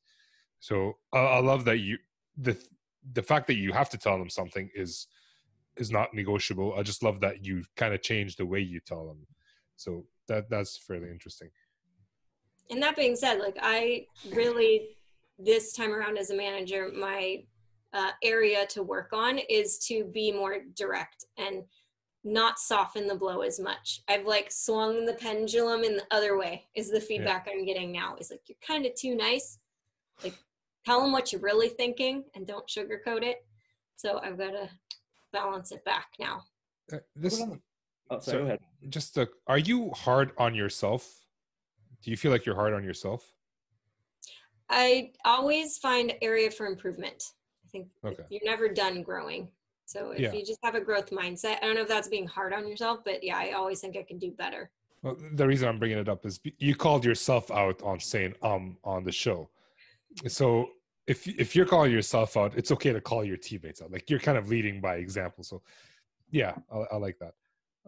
So I, I love that you the the fact that you have to tell them something is is not negotiable. I just love that you kind of change the way you tell them. So that that's fairly interesting. And that being said, like, I really, this time around as a manager, my uh, area to work on is to be more direct and not soften the blow as much. I've like swung the pendulum in the other way, is the feedback yeah. I'm getting now. Is like, you're kind of too nice. Like, tell them what you're really thinking and don't sugarcoat it. So I've got to balance it back now. Uh, this, oh, sorry, so, go ahead. Just, a, are you hard on yourself? Do you feel like you're hard on yourself? I always find area for improvement. I think okay. You're never done growing. So if yeah. you just have a growth mindset, I don't know if that's being hard on yourself, but yeah, I always think I can do better. Well, the reason I'm bringing it up is you called yourself out on saying um on the show. So if, if you're calling yourself out, it's okay to call your teammates out. Like, you're kind of leading by example. So yeah, I, I like that.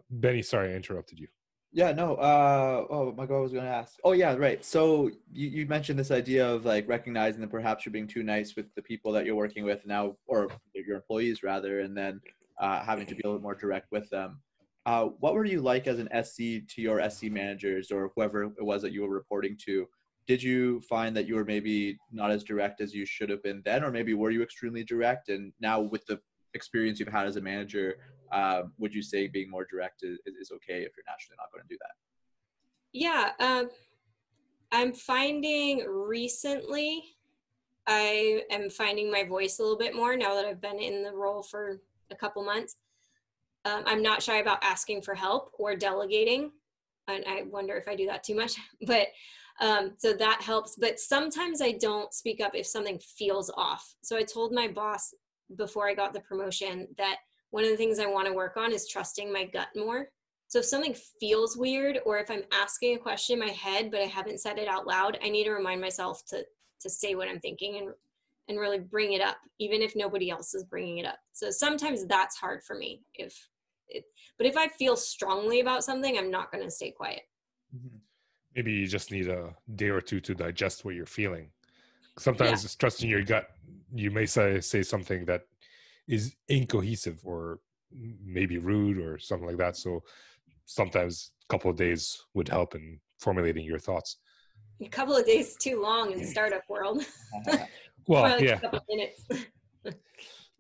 Benny, sorry, I interrupted you. Yeah, no, uh, oh my God, I was going to ask. Oh yeah, right. So you, you mentioned this idea of like recognizing that perhaps you're being too nice with the people that you're working with now, or your employees rather, and then uh, having to be a little more direct with them. Uh, what were you like as an S C to your S C managers or whoever it was that you were reporting to? Did you find that you were maybe not as direct as you should have been then, or maybe were you extremely direct? And now with the experience you've had as a manager, uh, would you say being more direct is, is okay if you're naturally not going to do that? Yeah, um, I'm finding recently, I am finding my voice a little bit more now that I've been in the role for a couple months. Um, I'm not shy about asking for help or delegating. And I wonder if I do that too much, but um, so that helps. But sometimes I don't speak up if something feels off. So I told my boss before I got the promotion that one of the things I want to work on is trusting my gut more. So if something feels weird, or if I'm asking a question in my head, but I haven't said it out loud, I need to remind myself to, to say what I'm thinking and, and really bring it up, even if nobody else is bringing it up. So sometimes that's hard for me. If it, but if I feel strongly about something, I'm not going to stay quiet. Maybe you just need a day or two to digest what you're feeling. Sometimes yeah. It's trusting your gut. You may say, say something that is incohesive or maybe rude or something like that. So sometimes a couple of days would help in formulating your thoughts. A couple of days too long in the startup world. Well, like yeah. A couple of minutes.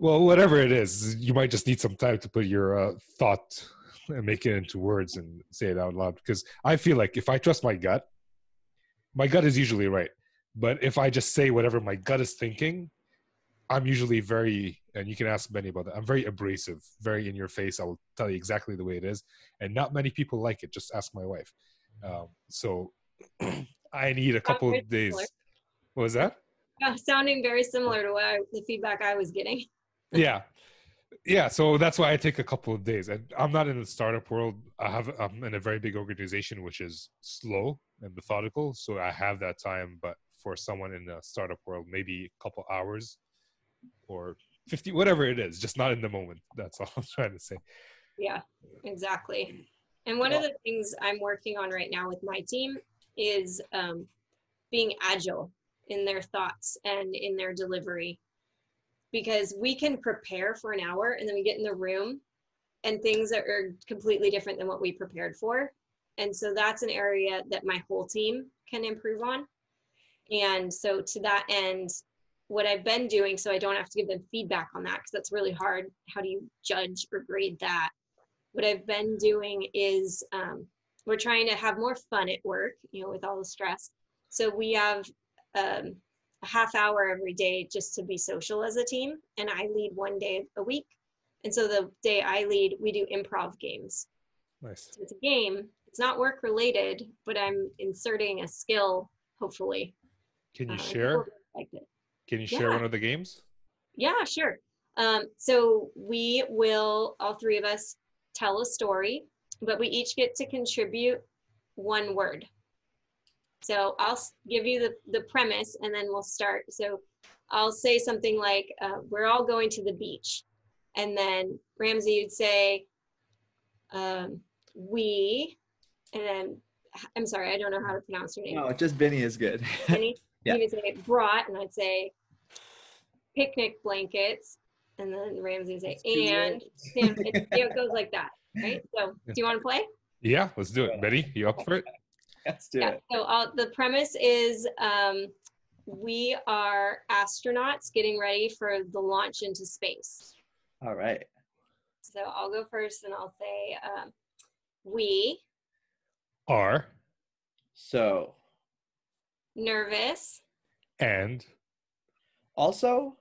Well, whatever it is, you might just need some time to put your uh, thought and make it into words and say it out loud. Because I feel like if I trust my gut, my gut is usually right. But if I just say whatever my gut is thinking, I'm usually very, and you can ask Benny about that, I'm very abrasive, very in your face. I will tell you exactly the way it is. And not many people like it. Just ask my wife. Um, so I need a couple of days. Similar. What was that? Yeah, sounding very similar to what I, the feedback I was getting. Yeah. Yeah. So that's why I take a couple of days. I, I'm not in the startup world. I have, I'm in a very big organization, which is slow and methodical. So I have that time, but for someone in the startup world, maybe a couple hours or fifty, whatever it is, just not in the moment. That's all I'm trying to say. Yeah, exactly. And one well, of the things I'm working on right now with my team is um, being agile in their thoughts and in their delivery, because we can prepare for an hour and then we get in the room and things that are completely different than what we prepared for. And so that's an area that my whole team can improve on. And so to that end, what I've been doing, so I don't have to give them feedback on that because that's really hard. How do you judge or grade that? What I've been doing is um, we're trying to have more fun at work, you know, with all the stress. So we have um, a half hour every day just to be social as a team. And I lead one day a week. And so the day I lead, we do improv games. Nice. So it's a game. It's not work related, but I'm inserting a skill, hopefully. Can you um, share? Can you yeah. share one of the games? Yeah, sure. Um, so we will, all three of us, tell a story, but we each get to contribute one word. So I'll give you the, the premise and then we'll start. So I'll say something like, uh, we're all going to the beach. And then Ramzi, you'd say, um, we, and then, I'm sorry, I don't know how to pronounce your name. No, just Benny is good. Benny? Yeah. You would say brought, and I'd say picnic blankets, and then Ramzi would say and sandwich. It goes like that, right? So, do you want to play? Yeah, let's do it. Betty, you up for it? Let's do yeah. it. So, I'll, the premise is um, we are astronauts getting ready for the launch into space. All right. So I'll go first, and I'll say um, we are so. Nervous. And. Also.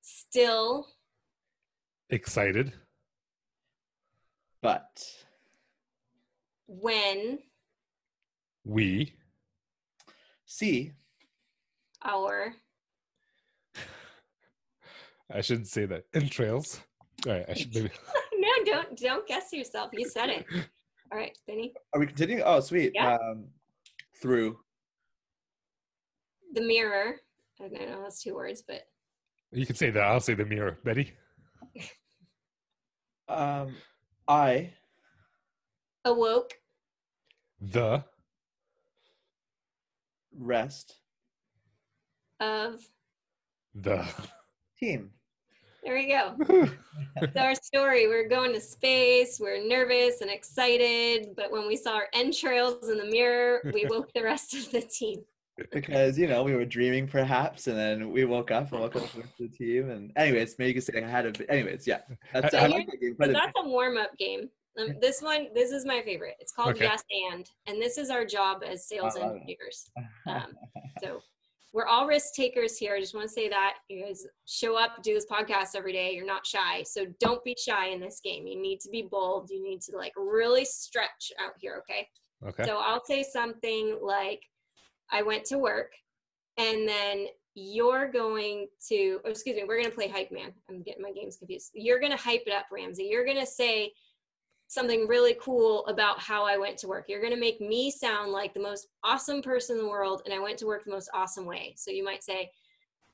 Still. Excited. But. When. We. See. Our. I shouldn't say that. Entrails. All right, I should maybe. No, don't, don't guess yourself. You said it. All right, Benny. Are we continuing? Oh, sweet. Yeah. Um, through. The mirror. I don't know, that's two words, but. You can say that. I'll say the mirror. Betty? um, I. Awoke. The. Rest. Of. The. Team. There we go. It's our story. We're going to space. We're nervous and excited. But when we saw our entrails in the mirror, we woke the rest of the team. Because, you know, we were dreaming perhaps, and then we woke up and woke up with the team. And anyways, maybe you could say I had a, anyways, yeah. That's, so I like the game, but that's a warm-up game. Um, this one, this is my favorite. It's called okay. Yes And. And this is our job as sales oh, engineers. Um, so we're all risk takers here. I just want to say that. You guys show up, do this podcast every day. You're not shy. So don't be shy in this game. You need to be bold. You need to like really stretch out here, okay? Okay. So I'll say something like, I went to work, and then you're going to, oh, excuse me, we're going to play Hype Man. I'm getting my games confused. You're going to hype it up, Ramzi. You're going to say something really cool about how I went to work. You're going to make me sound like the most awesome person in the world, and I went to work the most awesome way. So you might say,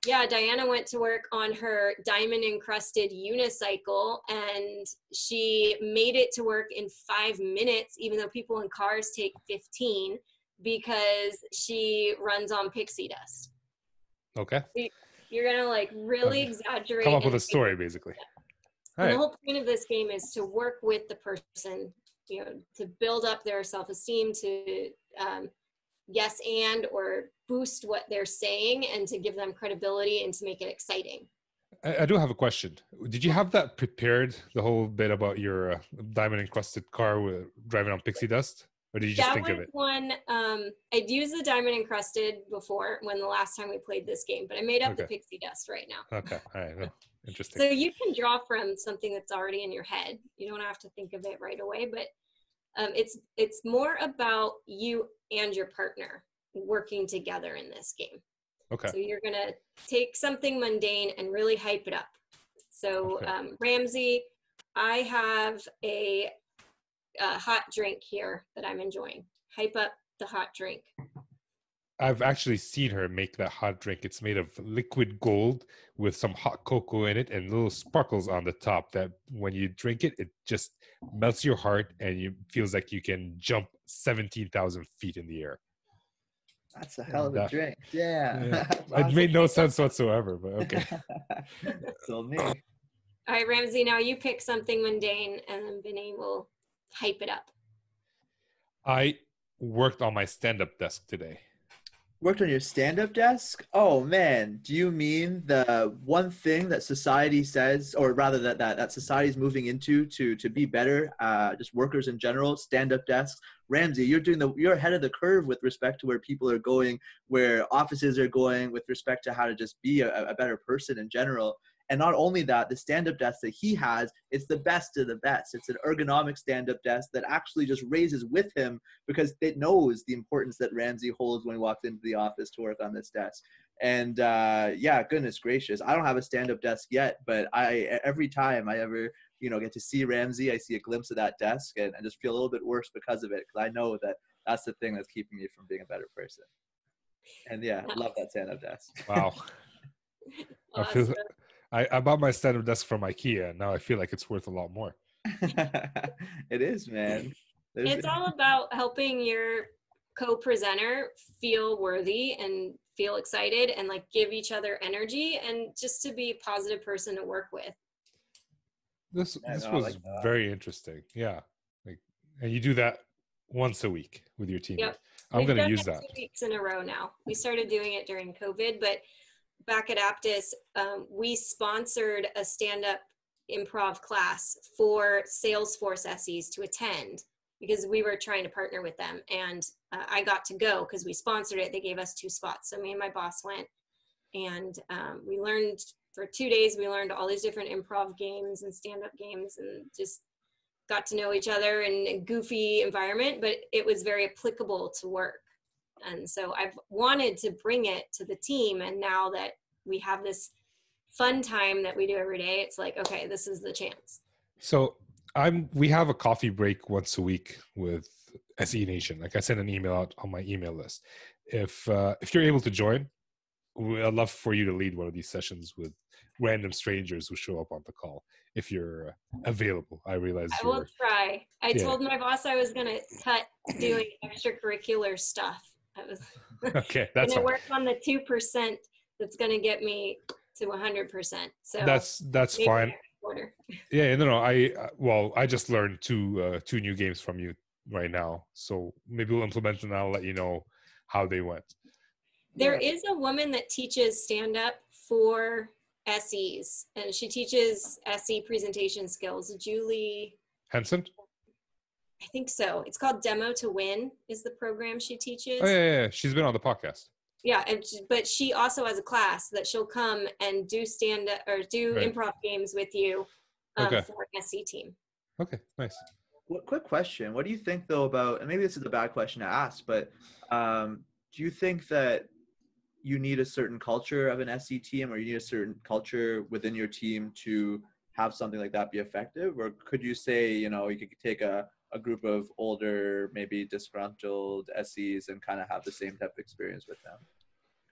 yeah, Diana went to work on her diamond-encrusted unicycle, and she made it to work in five minutes, even though people in cars take fifteen. Because she runs on pixie dust. Okay. You're going to like really okay. exaggerate. Come up with a story basically. All right. The whole point of this game is to work with the person, you know, to build up their self-esteem, to um, yes and, or boost what they're saying, and to give them credibility and to make it exciting. I, I do have a question. Did you have that prepared, the whole bit about your uh, diamond encrusted car with, driving on pixie dust? Or did you just that think of it? One, um, I'd used the diamond encrusted before when the last time we played this game, but I made up okay. the pixie dust right now. Okay, all right, well, interesting. So you can draw from something that's already in your head. You don't have to think of it right away, but um, it's it's more about you and your partner working together in this game. Okay. So you're gonna take something mundane and really hype it up. So okay. um, Ramzi, I have a Uh, hot drink here that I'm enjoying. Hype up the hot drink. I've actually seen her make that hot drink. It's made of liquid gold with some hot cocoa in it and little sparkles on the top that when you drink it, it just melts your heart and you feels like you can jump seventeen thousand feet in the air. That's a hell of a that, drink. Yeah. yeah. It made no sense whatsoever, but okay. So me. All right, Ramzi, now you pick something mundane and then Vinay will hype it up. I worked on my stand-up desk today. Worked on your stand-up desk? Oh man, do you mean the one thing that society says, or rather that that, that society is moving into to to be better, uh, just workers in general, stand-up desks? Ramzi, you're doing the you're ahead of the curve with respect to where people are going, where offices are going, with respect to how to just be a, a better person in general. And not only that, the stand-up desk that he has, it's the best of the best. It's an ergonomic stand-up desk that actually just raises with him because it knows the importance that Ramzi holds when he walks into the office to work on this desk. And uh, yeah, goodness gracious, I don't have a stand-up desk yet, but I every time I ever you know get to see Ramzi, I see a glimpse of that desk and, and just feel a little bit worse because of it, because I know that that's the thing that's keeping me from being a better person. And yeah, I love that stand-up desk. Wow. Awesome. I, I bought my stand-up desk from IKEA, and now I feel like it's worth a lot more. It is, man. There's it's all about helping your co-presenter feel worthy and feel excited and like give each other energy and just to be a positive person to work with. This yeah, this no, was like very interesting. Yeah. Like, and you do that once a week with your team. Yep. I'm going to use that. Two weeks in a row now. We started doing it during COVID, but back at Apttus, um, we sponsored a stand-up improv class for Salesforce S Es to attend because we were trying to partner with them. And uh, I got to go because we sponsored it. They gave us two spots. So me and my boss went and um, we learned for two days, we learned all these different improv games and stand-up games and just got to know each other in a goofy environment, but it was very applicable to work. And so I've wanted to bring it to the team. And now that we have this fun time that we do every day, it's like, okay, this is the chance. So I'm, we have a coffee break once a week with S E Nation. Like I sent an email out on my email list. If, uh, if you're able to join, I'd love for you to lead one of these sessions with random strangers who show up on the call. If you're available, I realize I will try. I yeah. told my boss I was going to cut doing extracurricular stuff. I was okay, that's going to work on the two percent that's going to get me to one hundred percent. So that's that's fine. Yeah, no, no. I well, I just learned two uh, two new games from you right now, so maybe we'll implement them and I'll let you know how they went. There is a woman that teaches stand-up for S Es, and she teaches S E presentation skills. Julie Hansen? I think so. It's called Demo to Win is the program she teaches. Oh, yeah, yeah, yeah. She's been on the podcast. Yeah, and she, but she also has a class that she'll come and do stand-up or do right. improv games with you um, okay. for an S E team. Okay, nice. Well, quick question. What do you think, though, about, and maybe this is a bad question to ask, but um, do you think that you need a certain culture of an S E team, or you need a certain culture within your team to have something like that be effective? Or could you say, you know, you could take a, a group of older, maybe disgruntled S Es and kind of have the same type of experience with them?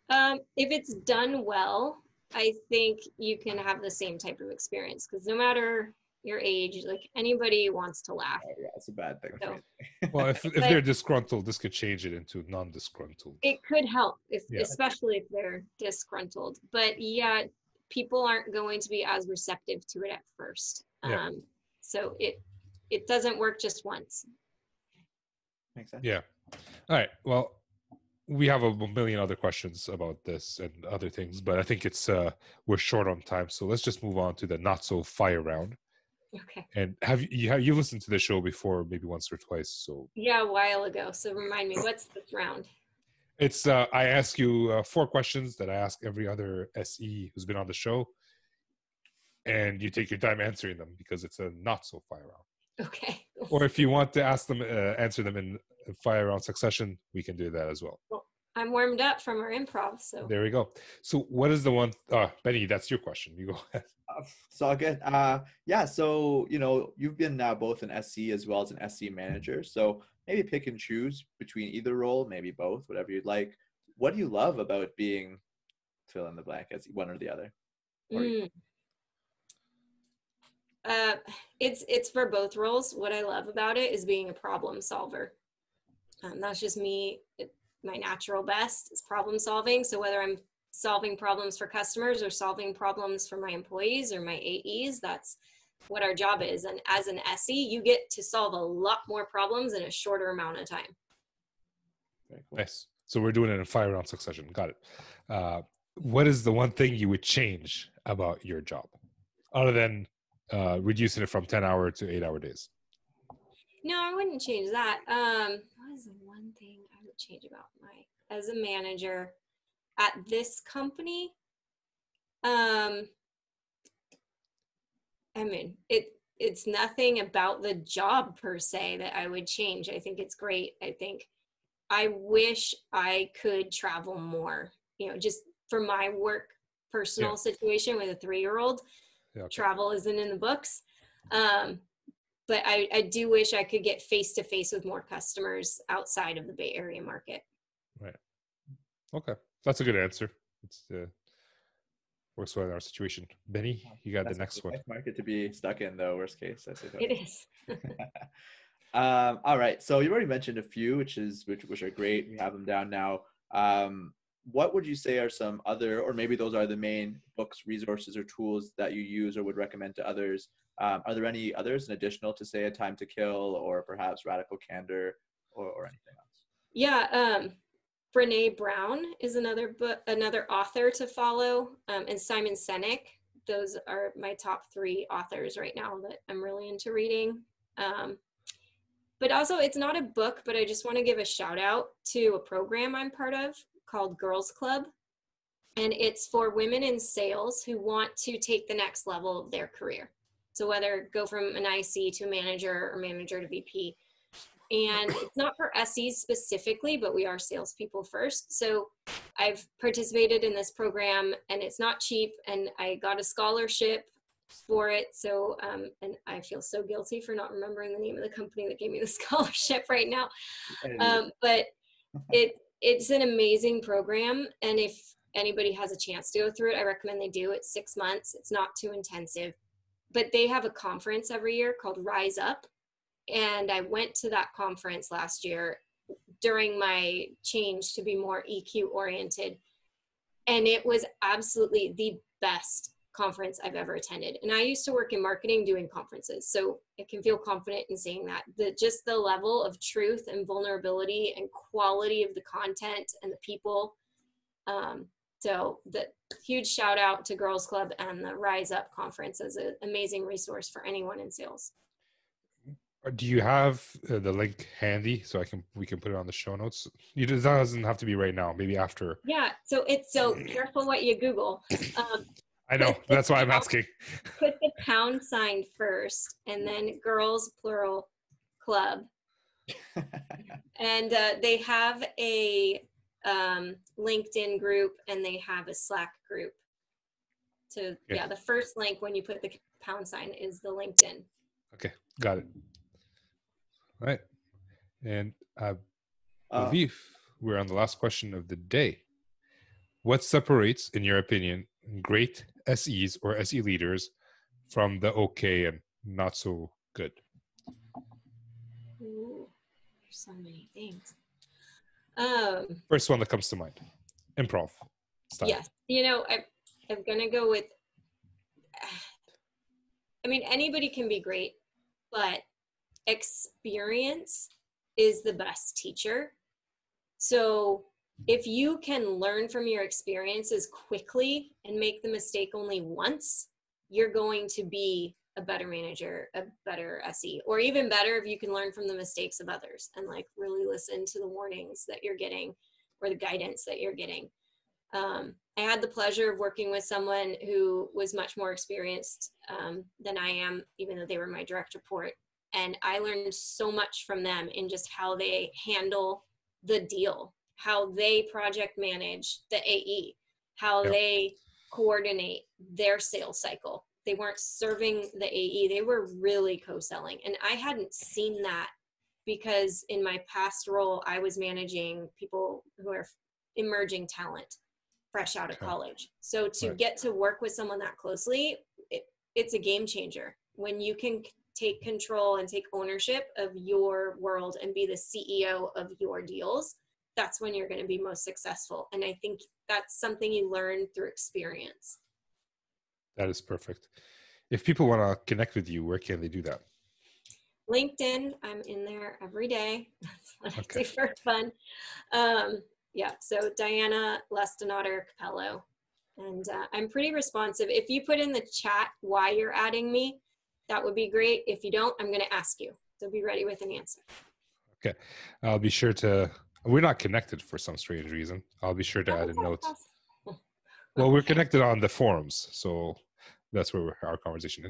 Um, if it's done well, I think you can have the same type of experience, because no matter your age, like anybody wants to laugh. Oh, yeah, it's a bad thing. So. Well, if, if they're disgruntled, this could change it into non-disgruntled. It could help, if, yeah. especially if they're disgruntled. But yeah, people aren't going to be as receptive to it at first. Yeah. Um, so it it doesn't work just once. Makes sense. Yeah. All right. Well, we have a million other questions about this and other things, but I think it's uh, we're short on time. So let's just move on to the not so fire round. Okay. And have you have you listened to the show before, maybe once or twice? So yeah, a while ago. So remind me, what's this round? It's uh, I ask you uh, four questions that I ask every other S E who's been on the show, and you take your time answering them because it's a not so fire round. Okay. Or if you want to ask them, uh, answer them in fire round succession, we can do that as well. Well, I'm warmed up from our improv, so there we go. So what is the one? Uh, Benny, that's your question. You go ahead. It's all good. Uh, yeah, so, you know, you've been uh, both an S E as well as an S E manager. So maybe pick and choose between either role, maybe both, whatever you'd like. What do you love about being fill in the blank as one or the other? Or mm. uh, it's, it's for both roles. What I love about it is being a problem solver. Um, that's just me. It, my natural best is problem solving. So whether I'm solving problems for customers or solving problems for my employees or my A Es, that's what our job is. And as an S E, you get to solve a lot more problems in a shorter amount of time. Very cool. Nice. So we're doing it in fire round succession. Got it. Uh, what is the one thing you would change about your job other than uh, reducing it from ten hour to eight hour days? No, I wouldn't change that. Um, what is the one thing I would change about my, as a manager, at this company, um, I mean, it it's nothing about the job per se that I would change. I think it's great. I think I wish I could travel more, you know, just for my work personal yeah. situation with a three-year-old, yeah, okay. travel isn't in the books. Um, but I, I do wish I could get face-to-face with more customers outside of the Bay Area market. Right. Okay. That's a good answer. It's uh, works well in our situation. Benny, you got that's the next one. Market to be stuck in, though. Worst case, I say that. It is. um, all right. So you already mentioned a few, which is which which are great. We have them down now. Um, what would you say are some other, or maybe those are the main books, resources, or tools that you use or would recommend to others? Um, are there any others in additional to say A Time to Kill or perhaps Radical Candor or, or anything else? Yeah. Um, Brene Brown is another book, another author to follow, um, and Simon Sinek. Those are my top three authors right now that I'm really into reading. Um, but also, it's not a book, but I just want to give a shout out to a program I'm part of called Girls Club. And it's for women in sales who want to take the next level of their career. So whether go from an I C to a manager or manager to V P. And it's not for S Es specifically, but we are salespeople first. So I've participated in this program, and it's not cheap, and I got a scholarship for it. So, um, and I feel so guilty for not remembering the name of the company that gave me the scholarship right now. Um, but it it's an amazing program. And if anybody has a chance to go through it, I recommend they do. It's six months. It's not too intensive. But they have a conference every year called Rise Up. And I went to that conference last year during my change to be more E Q oriented. And it was absolutely the best conference I've ever attended. And I used to work in marketing doing conferences, so I can feel confident in saying that. The, just the level of truth and vulnerability and quality of the content and the people. Um, so the huge shout out to Girls Club and the Rise Up conference as an amazing resource for anyone in sales. Do you have uh, the link handy so I can we can put it on the show notes? It doesn't have to be right now. Maybe after. Yeah. So it's so careful what you Google. Um, I know. That's why I'm asking. Put the pound sign first, and then Girls Plural Club. And uh, they have a um, LinkedIn group, and they have a Slack group. So yeah. yeah, the first link when you put the pound sign is the LinkedIn. Okay, got it. All right, and I believe uh, we're on the last question of the day. What separates, in your opinion, great S Es or S E leaders from the okay and not so good? Ooh, there's so many things. Um, First one that comes to mind, improv style. Yes, you know, I, I'm going to go with, I mean, anybody can be great, but experience is the best teacher. So if you can learn from your experiences quickly and make the mistake only once, you're going to be a better manager, a better S E, or even better if you can learn from the mistakes of others and like really listen to the warnings that you're getting or the guidance that you're getting. Um, I had the pleasure of working with someone who was much more experienced um, than I am, even though they were my direct report. And I learned so much from them in just how they handle the deal, how they project manage the A E, how yep. they coordinate their sales cycle. They weren't serving the A E. They were really co-selling. And I hadn't seen that because in my past role, I was managing people who are emerging talent fresh out of college. So to right. get to work with someone that closely, it, it's a game changer when you can take control and take ownership of your world and be the C E O of your deals. That's when you're going to be most successful. And I think that's something you learn through experience. That is perfect. If people want to connect with you, where can they do that? LinkedIn. I'm in there every day. That's what okay. I do for fun. Um, yeah. So Diana Lustenader Cappello. And uh, I'm pretty responsive. If you put in the chat why you're adding me, that would be great. If you don't, I'm going to ask you. So be ready with an answer. Okay. I'll be sure to, we're not connected for some strange reason. I'll be sure to oh, add a note. Awesome. Well, we're connected on the forums. So that's where we're, our conversation.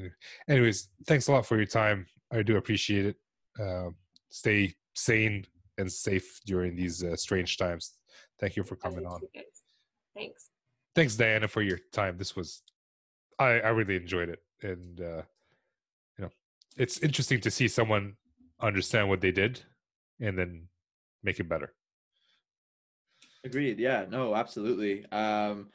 Anyways, thanks a lot for your time. I do appreciate it. Uh, stay sane and safe during these uh, strange times. Thank you for coming on. Thanks. Thanks, Diana, for your time. This was, I, I really enjoyed it. And, uh, it's interesting to see someone understand what they did and then make it better. Agreed. Yeah, no, absolutely. Um,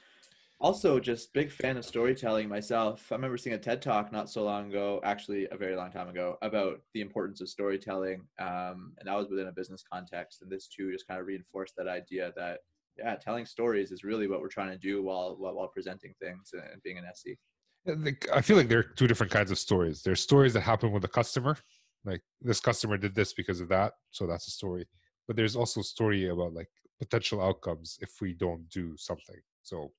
also, just big fan of storytelling myself. I remember seeing a TED Talk not so long ago, actually a very long time ago, about the importance of storytelling. Um, and that was within a business context. And this too just kind of reinforced that idea that, yeah, telling stories is really what we're trying to do while, while, while presenting things and being an S E. I feel like there are two different kinds of stories. There's stories that happen with the customer, like this customer did this because of that, so that's a story. But there's also a story about like potential outcomes if we don't do something. So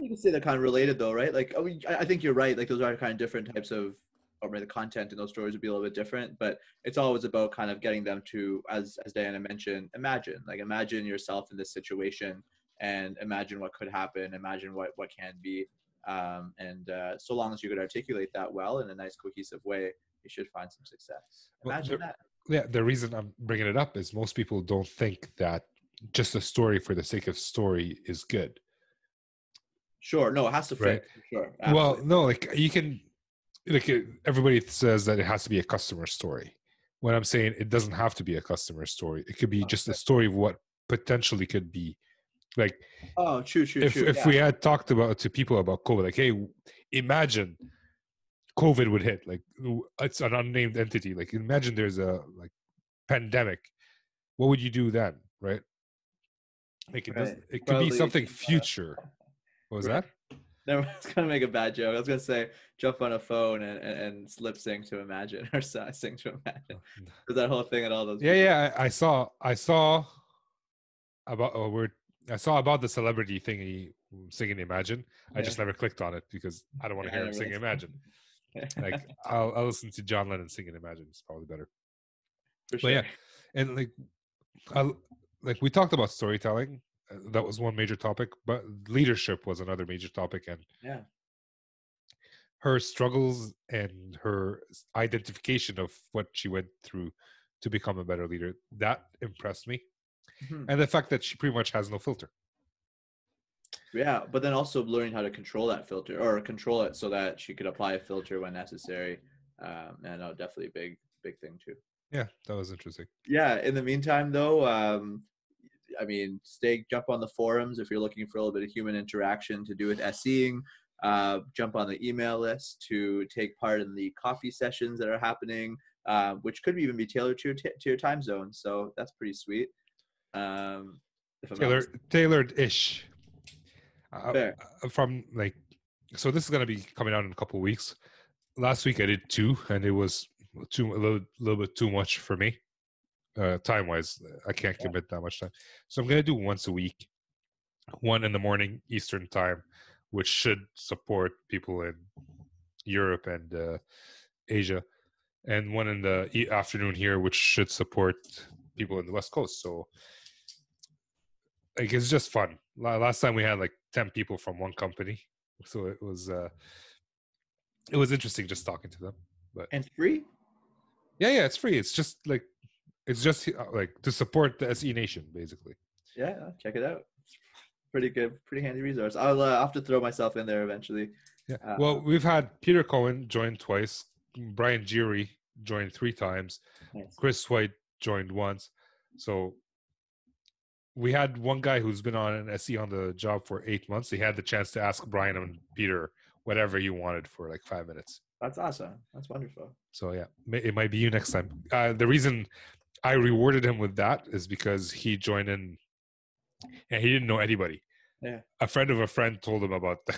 you can say they're kind of related though, right? Like, oh, I think you're right. Like those are kind of different types of, or maybe the content in those stories would be a little bit different, but it's always about kind of getting them to, as, as Diana mentioned, imagine, like imagine yourself in this situation and imagine what could happen. Imagine what, what can be. Um, and uh, so long as you could articulate that well in a nice cohesive way, you should find some success. Imagine well, the, that. Yeah, the reason I'm bringing it up is most people don't think that just a story for the sake of story is good. Sure, no, it has to fit. Right? Sure. Absolutely. Well, no, like you can, like everybody says that it has to be a customer story. When I'm saying it doesn't have to be a customer story, it could be okay. just a story of what potentially could be. Like, oh, true, true, if, true. if yeah. we had talked about to people about COVID, like, hey, imagine COVID would hit, like it's an unnamed entity. Like, imagine there's a like pandemic. What would you do then, right? Like it, right. does, it could be something future. Uh, what was right. that? No, I was going to make a bad joke. I was going to say, jump on a phone and, and, and slip sync to Imagine, or sync to Imagine. There's that whole thing at all those. Yeah, people. yeah. I, I saw, I saw about, oh, we're, I saw about the celebrity thingy singing Imagine. I yeah. just never clicked on it because I don't want to yeah, hear him singing Imagine. Like I'll, I'll listen to John Lennon singing Imagine. It's probably better. For sure. But yeah, and like, I, like we talked about storytelling. That was one major topic, but leadership was another major topic, and yeah, her struggles and her identification of what she went through to become a better leader, that impressed me. Mm-hmm. And the fact that she pretty much has no filter. Yeah, but then also learning how to control that filter, or control it so that she could apply a filter when necessary. Um, and uh, definitely a big, big thing too. Yeah, that was interesting. Yeah. In the meantime though, um, I mean, stay, jump on the forums if you're looking for a little bit of human interaction to do with SEing. Uh, jump on the email list to take part in the coffee sessions that are happening, uh, which could even be tailored to your, t- to your time zone. So that's pretty sweet. Um, if I'm Taylor, tailored-ish. Uh, from like, so this is going to be coming out in a couple of weeks. Last week I did two, and it was too a little, little bit too much for me. Uh, time-wise, I can't commit yeah. that much time. So I'm going to do once a week, one in the morning Eastern time, which should support people in Europe and uh, Asia, and one in the afternoon here, which should support people in the West Coast. So like, it's just fun. Last time we had like ten people from one company. So it was uh, it was interesting just talking to them. But And free? Yeah, yeah, it's free. It's just like It's just like to support the S E Nation, basically. Yeah, check it out. Pretty good, pretty handy resource. I'll uh, have to throw myself in there eventually. Yeah. Um, well, we've had Peter Cohen join twice, Brian Geary joined three times, nice. Chris White joined once. So we had one guy who's been on an S E on the job for eight months. He had the chance to ask Brian and Peter whatever you wanted for like five minutes. That's awesome. That's wonderful. So yeah, it might be you next time. Uh, the reason I rewarded him with that is because he joined in and he didn't know anybody. Yeah. A friend of a friend told him about the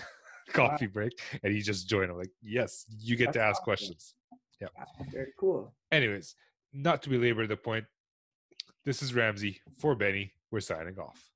coffee wow. break, and he just joined. I'm like, yes, you get That's to ask awesome. questions. Yeah. Very cool. Anyways, not to belabor the point, this is Ramzi for Benny. We're signing off.